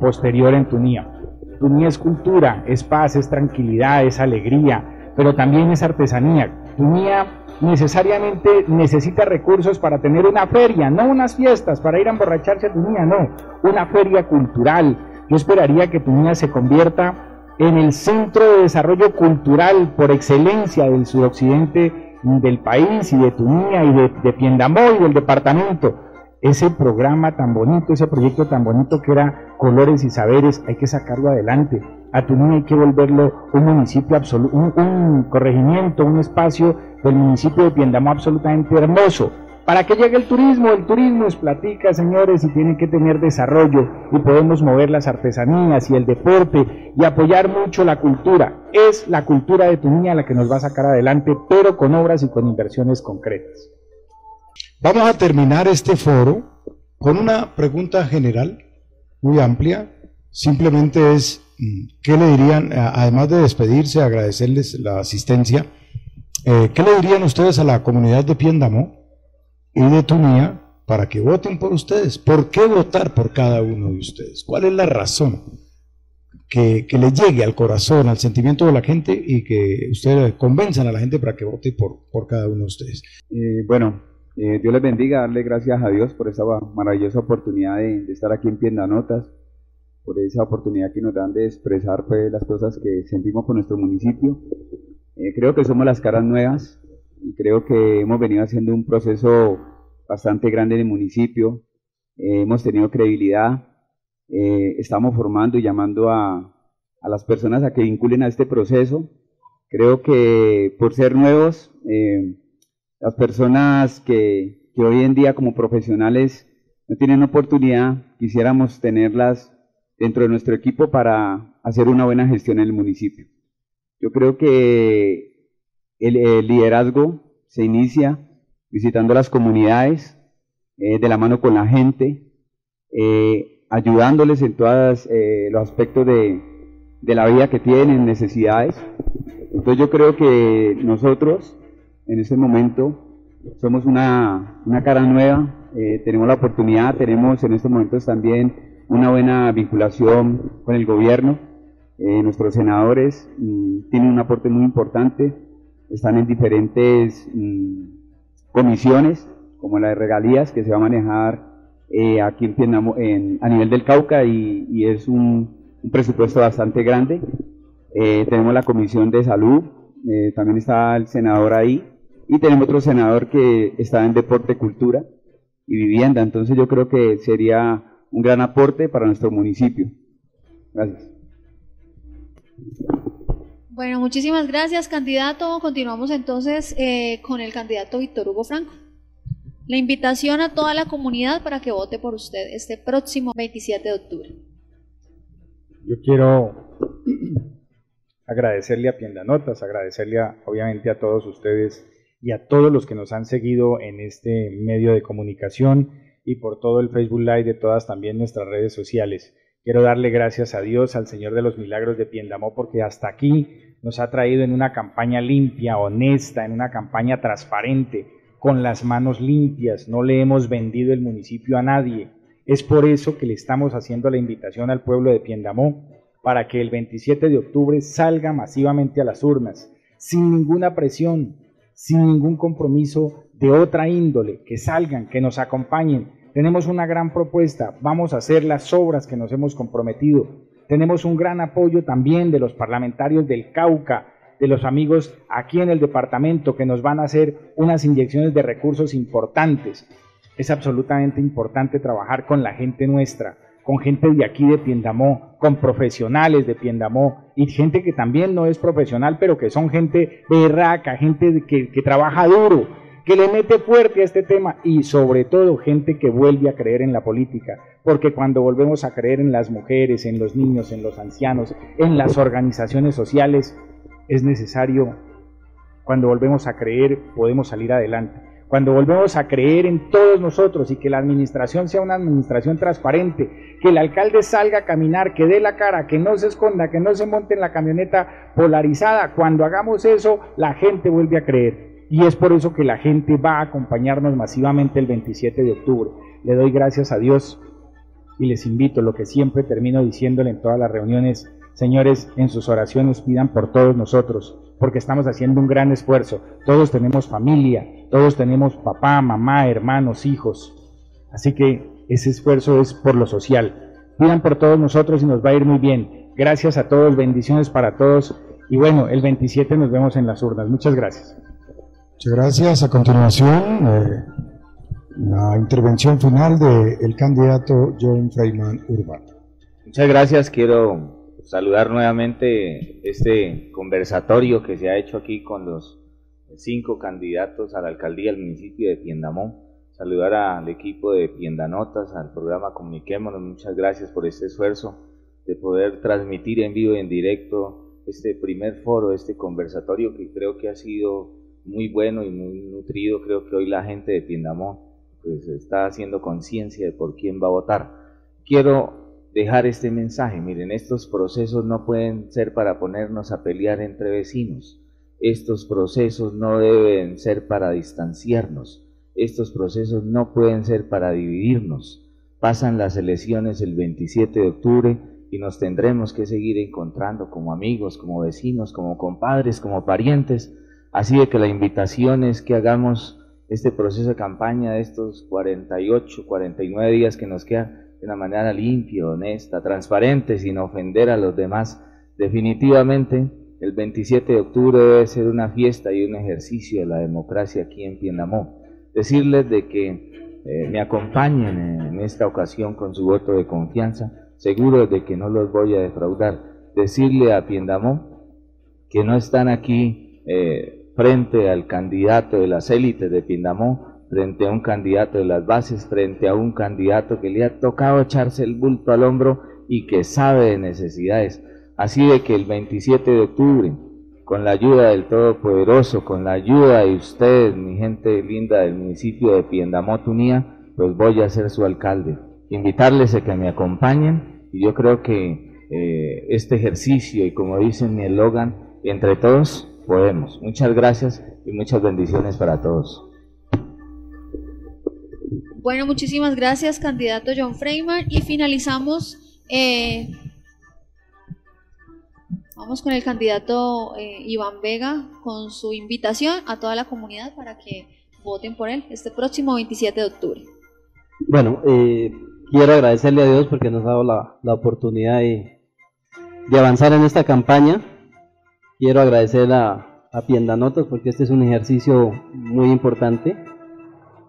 posterior en Tunía. Tunía es cultura, es paz, es tranquilidad, es alegría, pero también es artesanía. Tunía necesariamente necesita recursos para tener una feria, no unas fiestas para ir a emborracharse a Tunía, no, una feria cultural. Yo esperaría que Tunía se convierta en el centro de desarrollo cultural por excelencia del suroccidente del país, y de Tunía, y de Piendamó, y del departamento. Ese programa tan bonito, ese proyecto tan bonito que era Colores y Sabores, hay que sacarlo adelante. A Tunía hay que volverlo un municipio absoluto, un corregimiento, un espacio del municipio de Piendamó absolutamente hermoso, para que llegue el turismo es platica, señores, y tiene que tener desarrollo, y podemos mover las artesanías y el deporte, y apoyar mucho la cultura. Es la cultura de Tunía la que nos va a sacar adelante, pero con obras y con inversiones concretas. Vamos a terminar este foro con una pregunta general, muy amplia, simplemente es, ¿qué le dirían, además de despedirse, agradecerles la asistencia, qué le dirían ustedes a la comunidad de Piendamó y de Tunía para que voten por ustedes? ¿Por qué votar por cada uno de ustedes? ¿Cuál es la razón que le llegue al corazón, al sentimiento de la gente, y que ustedes convenzan a la gente para que vote por cada uno de ustedes? Dios les bendiga, darle gracias a Dios por esa maravillosa oportunidad de estar aquí en Piendanotas, por esa oportunidad que nos dan de expresar, pues, las cosas que sentimos por nuestro municipio. Creo que somos las caras nuevas, y creo que hemos venido haciendo un proceso bastante grande en el municipio, hemos tenido credibilidad, estamos formando y llamando a las personas a que vinculen a este proceso. Creo que por ser nuevos, las personas que hoy en día como profesionales no tienen oportunidad, quisiéramos tenerlas dentro de nuestro equipo para hacer una buena gestión en el municipio. Yo creo que el liderazgo se inicia visitando las comunidades, de la mano con la gente, ayudándoles en todos los aspectos de la vida que tienen, necesidades. Entonces yo creo que nosotros en este momento somos una cara nueva, tenemos la oportunidad, tenemos en estos momentos también una buena vinculación con el gobierno, nuestros senadores tienen un aporte muy importante. Están en diferentes comisiones, como la de regalías, que se va a manejar aquí en Piendamó, a nivel del Cauca, y es un presupuesto bastante grande. Tenemos la comisión de salud, también está el senador ahí, Y tenemos otro senador que estaba en deporte, cultura y vivienda. Entonces yo creo que sería un gran aporte para nuestro municipio. Gracias. Bueno, muchísimas gracias, candidato. Continuamos entonces con el candidato Víctor Hugo Franco. La invitación a toda la comunidad para que vote por usted este próximo 27 de octubre. Yo quiero agradecerle a Piendanotas, agradecerle obviamente a todos ustedes y a todos los que nos han seguido en este medio de comunicación y por todo el Facebook Live de todas también nuestras redes sociales. Quiero darle gracias a Dios, al Señor de los Milagros de Piendamó, porque hasta aquí nos ha traído en una campaña limpia, honesta, en una campaña transparente, con las manos limpias. No le hemos vendido el municipio a nadie. Es por eso que le estamos haciendo la invitación al pueblo de Piendamó para que el 27 de octubre salga masivamente a las urnas, sin ninguna presión, sin ningún compromiso de otra índole, que salgan, que nos acompañen. Tenemos una gran propuesta, vamos a hacer las obras que nos hemos comprometido. Tenemos un gran apoyo también de los parlamentarios del Cauca, de los amigos aquí en el departamento que nos van a hacer unas inyecciones de recursos importantes. Es absolutamente importante trabajar con la gente nuestra, con gente de aquí de Piendamó, con profesionales de Piendamó y gente que también no es profesional, pero que son gente berraca, gente que trabaja duro, que le mete fuerte a este tema y sobre todo gente que vuelve a creer en la política, porque cuando volvemos a creer en las mujeres, en los niños, en los ancianos, en las organizaciones sociales, es necesario, cuando volvemos a creer podemos salir adelante, cuando volvemos a creer en todos nosotros y que la administración sea una administración transparente, que el alcalde salga a caminar, que dé la cara, que no se esconda, que no se monte en la camioneta polarizada, cuando hagamos eso la gente vuelve a creer. Y es por eso que la gente va a acompañarnos masivamente el 27 de octubre. Le doy gracias a Dios y les invito, lo que siempre termino diciéndole en todas las reuniones, señores, en sus oraciones pidan por todos nosotros, porque estamos haciendo un gran esfuerzo. Todos tenemos familia, todos tenemos papá, mamá, hermanos, hijos. Así que ese esfuerzo es por lo social. Pidan por todos nosotros y nos va a ir muy bien. Gracias a todos, bendiciones para todos. Y bueno, el 27 nos vemos en las urnas. Muchas gracias. Muchas gracias. A continuación, la intervención final del candidato John Freiman Urbano. Muchas gracias. Quiero saludar nuevamente este conversatorio que se ha hecho aquí con los 5 candidatos a la alcaldía del municipio de Piendamó. Saludar al equipo de Piendanotas, al programa Comuniquémonos. Muchas gracias por este esfuerzo de poder transmitir en vivo y en directo este primer foro, este conversatorio que creo que ha sido muy bueno y muy nutrido. Creo que hoy la gente de Piendamó pues está haciendo conciencia de por quién va a votar. Quiero dejar este mensaje, miren, estos procesos no pueden ser para ponernos a pelear entre vecinos, estos procesos no deben ser para distanciarnos, estos procesos no pueden ser para dividirnos. Pasan las elecciones el 27 de octubre y nos tendremos que seguir encontrando como amigos, como vecinos, como compadres, como parientes. Así de que la invitación es que hagamos este proceso de campaña de estos 48, 49 días que nos quedan de una manera limpia, honesta, transparente, sin ofender a los demás. Definitivamente el 27 de octubre debe ser una fiesta y un ejercicio de la democracia aquí en Piendamó. Decirles de que me acompañen en esta ocasión con su voto de confianza, seguro de que no los voy a defraudar. Decirle a Piendamó que no están aquí frente al candidato de las élites de Piendamó, frente a un candidato de las bases, frente a un candidato que le ha tocado echarse el bulto al hombro y que sabe de necesidades. Así de que el 27 de octubre, con la ayuda del Todopoderoso, con la ayuda de ustedes, mi gente linda del municipio de Piendamó-Tunía, pues voy a ser su alcalde. Invitarles a que me acompañen y yo creo que este ejercicio y como dicen mi eslogan, entre todos podemos. Muchas gracias y muchas bendiciones para todos. Bueno, muchísimas gracias, candidato John Freiman, y finalizamos, vamos con el candidato Iván Vega con su invitación a toda la comunidad para que voten por él este próximo 27 de octubre. Bueno, quiero agradecerle a Dios porque nos ha dado la oportunidad de avanzar en esta campaña. Quiero agradecer a a Piendanotas, porque este es un ejercicio muy importante.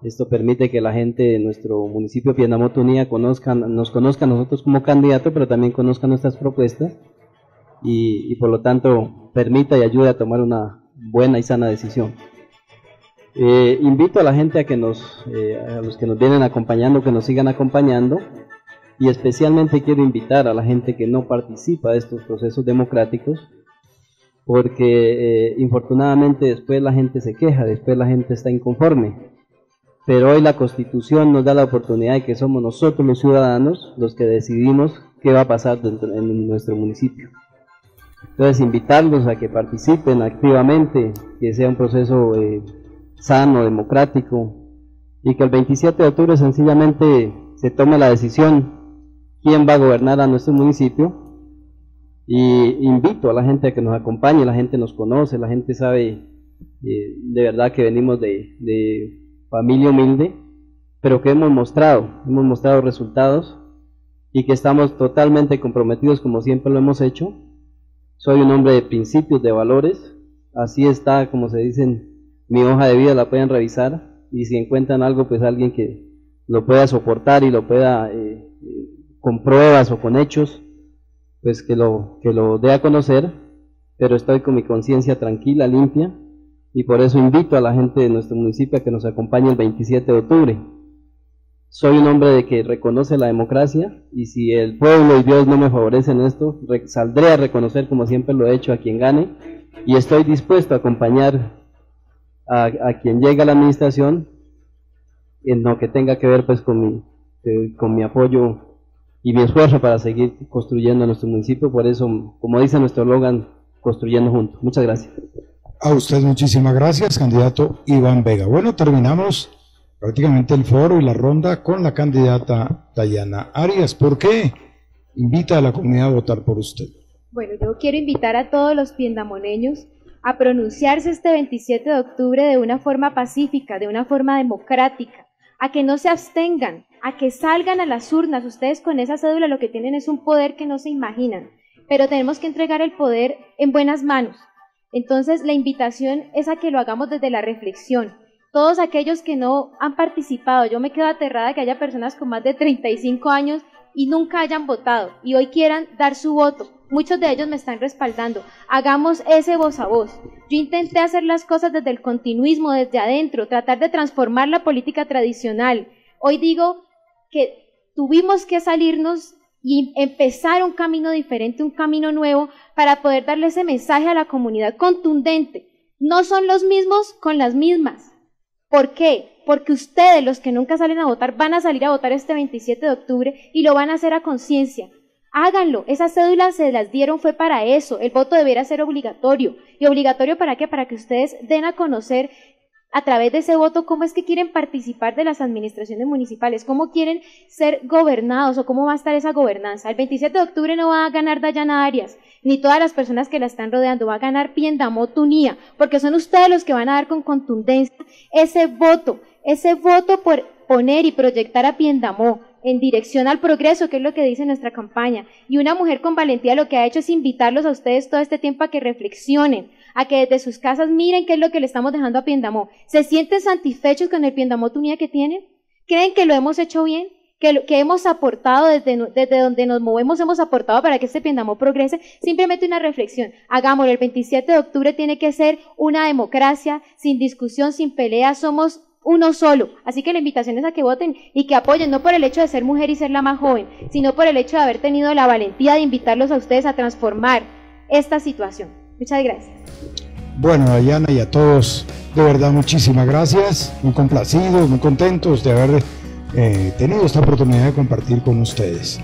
Esto permite que la gente de nuestro municipio Piendamó-Tunía nos conozca a nosotros como candidato, pero también conozca nuestras propuestas y por lo tanto permita y ayude a tomar una buena y sana decisión. Invito a la gente a que a los que nos vienen acompañando, que nos sigan acompañando, y especialmente quiero invitar a la gente que no participa de estos procesos democráticos, porque infortunadamente después la gente se queja, después la gente está inconforme. Pero hoy la Constitución nos da la oportunidad de que somos nosotros los ciudadanos los que decidimos qué va a pasar en nuestro municipio. Entonces, invitarlos a que participen activamente, que sea un proceso sano, democrático, y que el 27 de octubre sencillamente se tome la decisión quién va a gobernar a nuestro municipio. Y invito a la gente a que nos acompañe, la gente nos conoce, la gente sabe de verdad que venimos de familia humilde, pero que hemos mostrado resultados y que estamos totalmente comprometidos como siempre lo hemos hecho. Soy un hombre de principios, de valores, así está, como se dicen, mi hoja de vida la pueden revisar, y si encuentran algo, pues alguien que lo pueda soportar y lo pueda con pruebas o con hechos, pues que lo dé a conocer, pero estoy con mi conciencia tranquila, limpia, y por eso invito a la gente de nuestro municipio a que nos acompañe el 27 de octubre. Soy un hombre de que reconoce la democracia, y si el pueblo y Dios no me favorecen en esto, saldré a reconocer, como siempre lo he hecho, a quien gane, y estoy dispuesto a acompañar a quien llegue a la administración en lo que tenga que ver pues con mi apoyo y mi esfuerzo para seguir construyendo nuestro municipio. Por eso, como dice nuestro logan, construyendo juntos. Muchas gracias. A usted muchísimas gracias, candidato Iván Vega. Bueno, terminamos prácticamente el foro y la ronda con la candidata Dayana Arias. ¿Por qué invita a la comunidad a votar por usted? Bueno, yo quiero invitar a todos los piendamoneños a pronunciarse este 27 de octubre de una forma pacífica, de una forma democrática, a que no se abstengan, a que salgan a las urnas. Ustedes con esa cédula lo que tienen es un poder que no se imaginan, pero tenemos que entregar el poder en buenas manos. Entonces la invitación es a que lo hagamos desde la reflexión. Todos aquellos que no han participado, yo me quedo aterrada que haya personas con más de 35 años y nunca hayan votado y hoy quieran dar su voto. Muchos de ellos me están respaldando. Hagamos ese voz a voz. Yo intenté hacer las cosas desde el continuismo, desde adentro, tratar de transformar la política tradicional. Hoy digo que tuvimos que salirnos y empezar un camino diferente, un camino nuevo, para poder darle ese mensaje a la comunidad contundente. No son los mismos con las mismas. ¿Por qué? Porque ustedes, los que nunca salen a votar, van a salir a votar este 27 de octubre y lo van a hacer a conciencia. Háganlo, esas cédulas se las dieron fue para eso, el voto debería ser obligatorio. ¿Y obligatorio para qué? Para que ustedes den a conocer a través de ese voto cómo es que quieren participar de las administraciones municipales, cómo quieren ser gobernados o cómo va a estar esa gobernanza. El 27 de octubre no va a ganar Dayana Arias, ni todas las personas que la están rodeando, va a ganar Piendamó-Tunía, porque son ustedes los que van a dar con contundencia ese voto por poner y proyectar a Piendamó en dirección al progreso, que es lo que dice nuestra campaña. Y una mujer con valentía lo que ha hecho es invitarlos a ustedes todo este tiempo a que reflexionen, a que desde sus casas miren qué es lo que le estamos dejando a Piendamó. ¿Se sienten satisfechos con el Piendamó-Tunía que tienen? ¿Creen que lo hemos hecho bien? ¿Que hemos aportado desde donde nos movemos, hemos aportado para que este Piendamó progrese? Simplemente una reflexión. Hagámoslo, el 27 de octubre tiene que ser una democracia, sin discusión, sin pelea, somos uno solo. Así que la invitación es a que voten y que apoyen, no por el hecho de ser mujer y ser la más joven, sino por el hecho de haber tenido la valentía de invitarlos a ustedes a transformar esta situación. Muchas gracias. Bueno, Dayana, y a todos, de verdad, muchísimas gracias. Muy complacidos, muy contentos de haber tenido esta oportunidad de compartir con ustedes.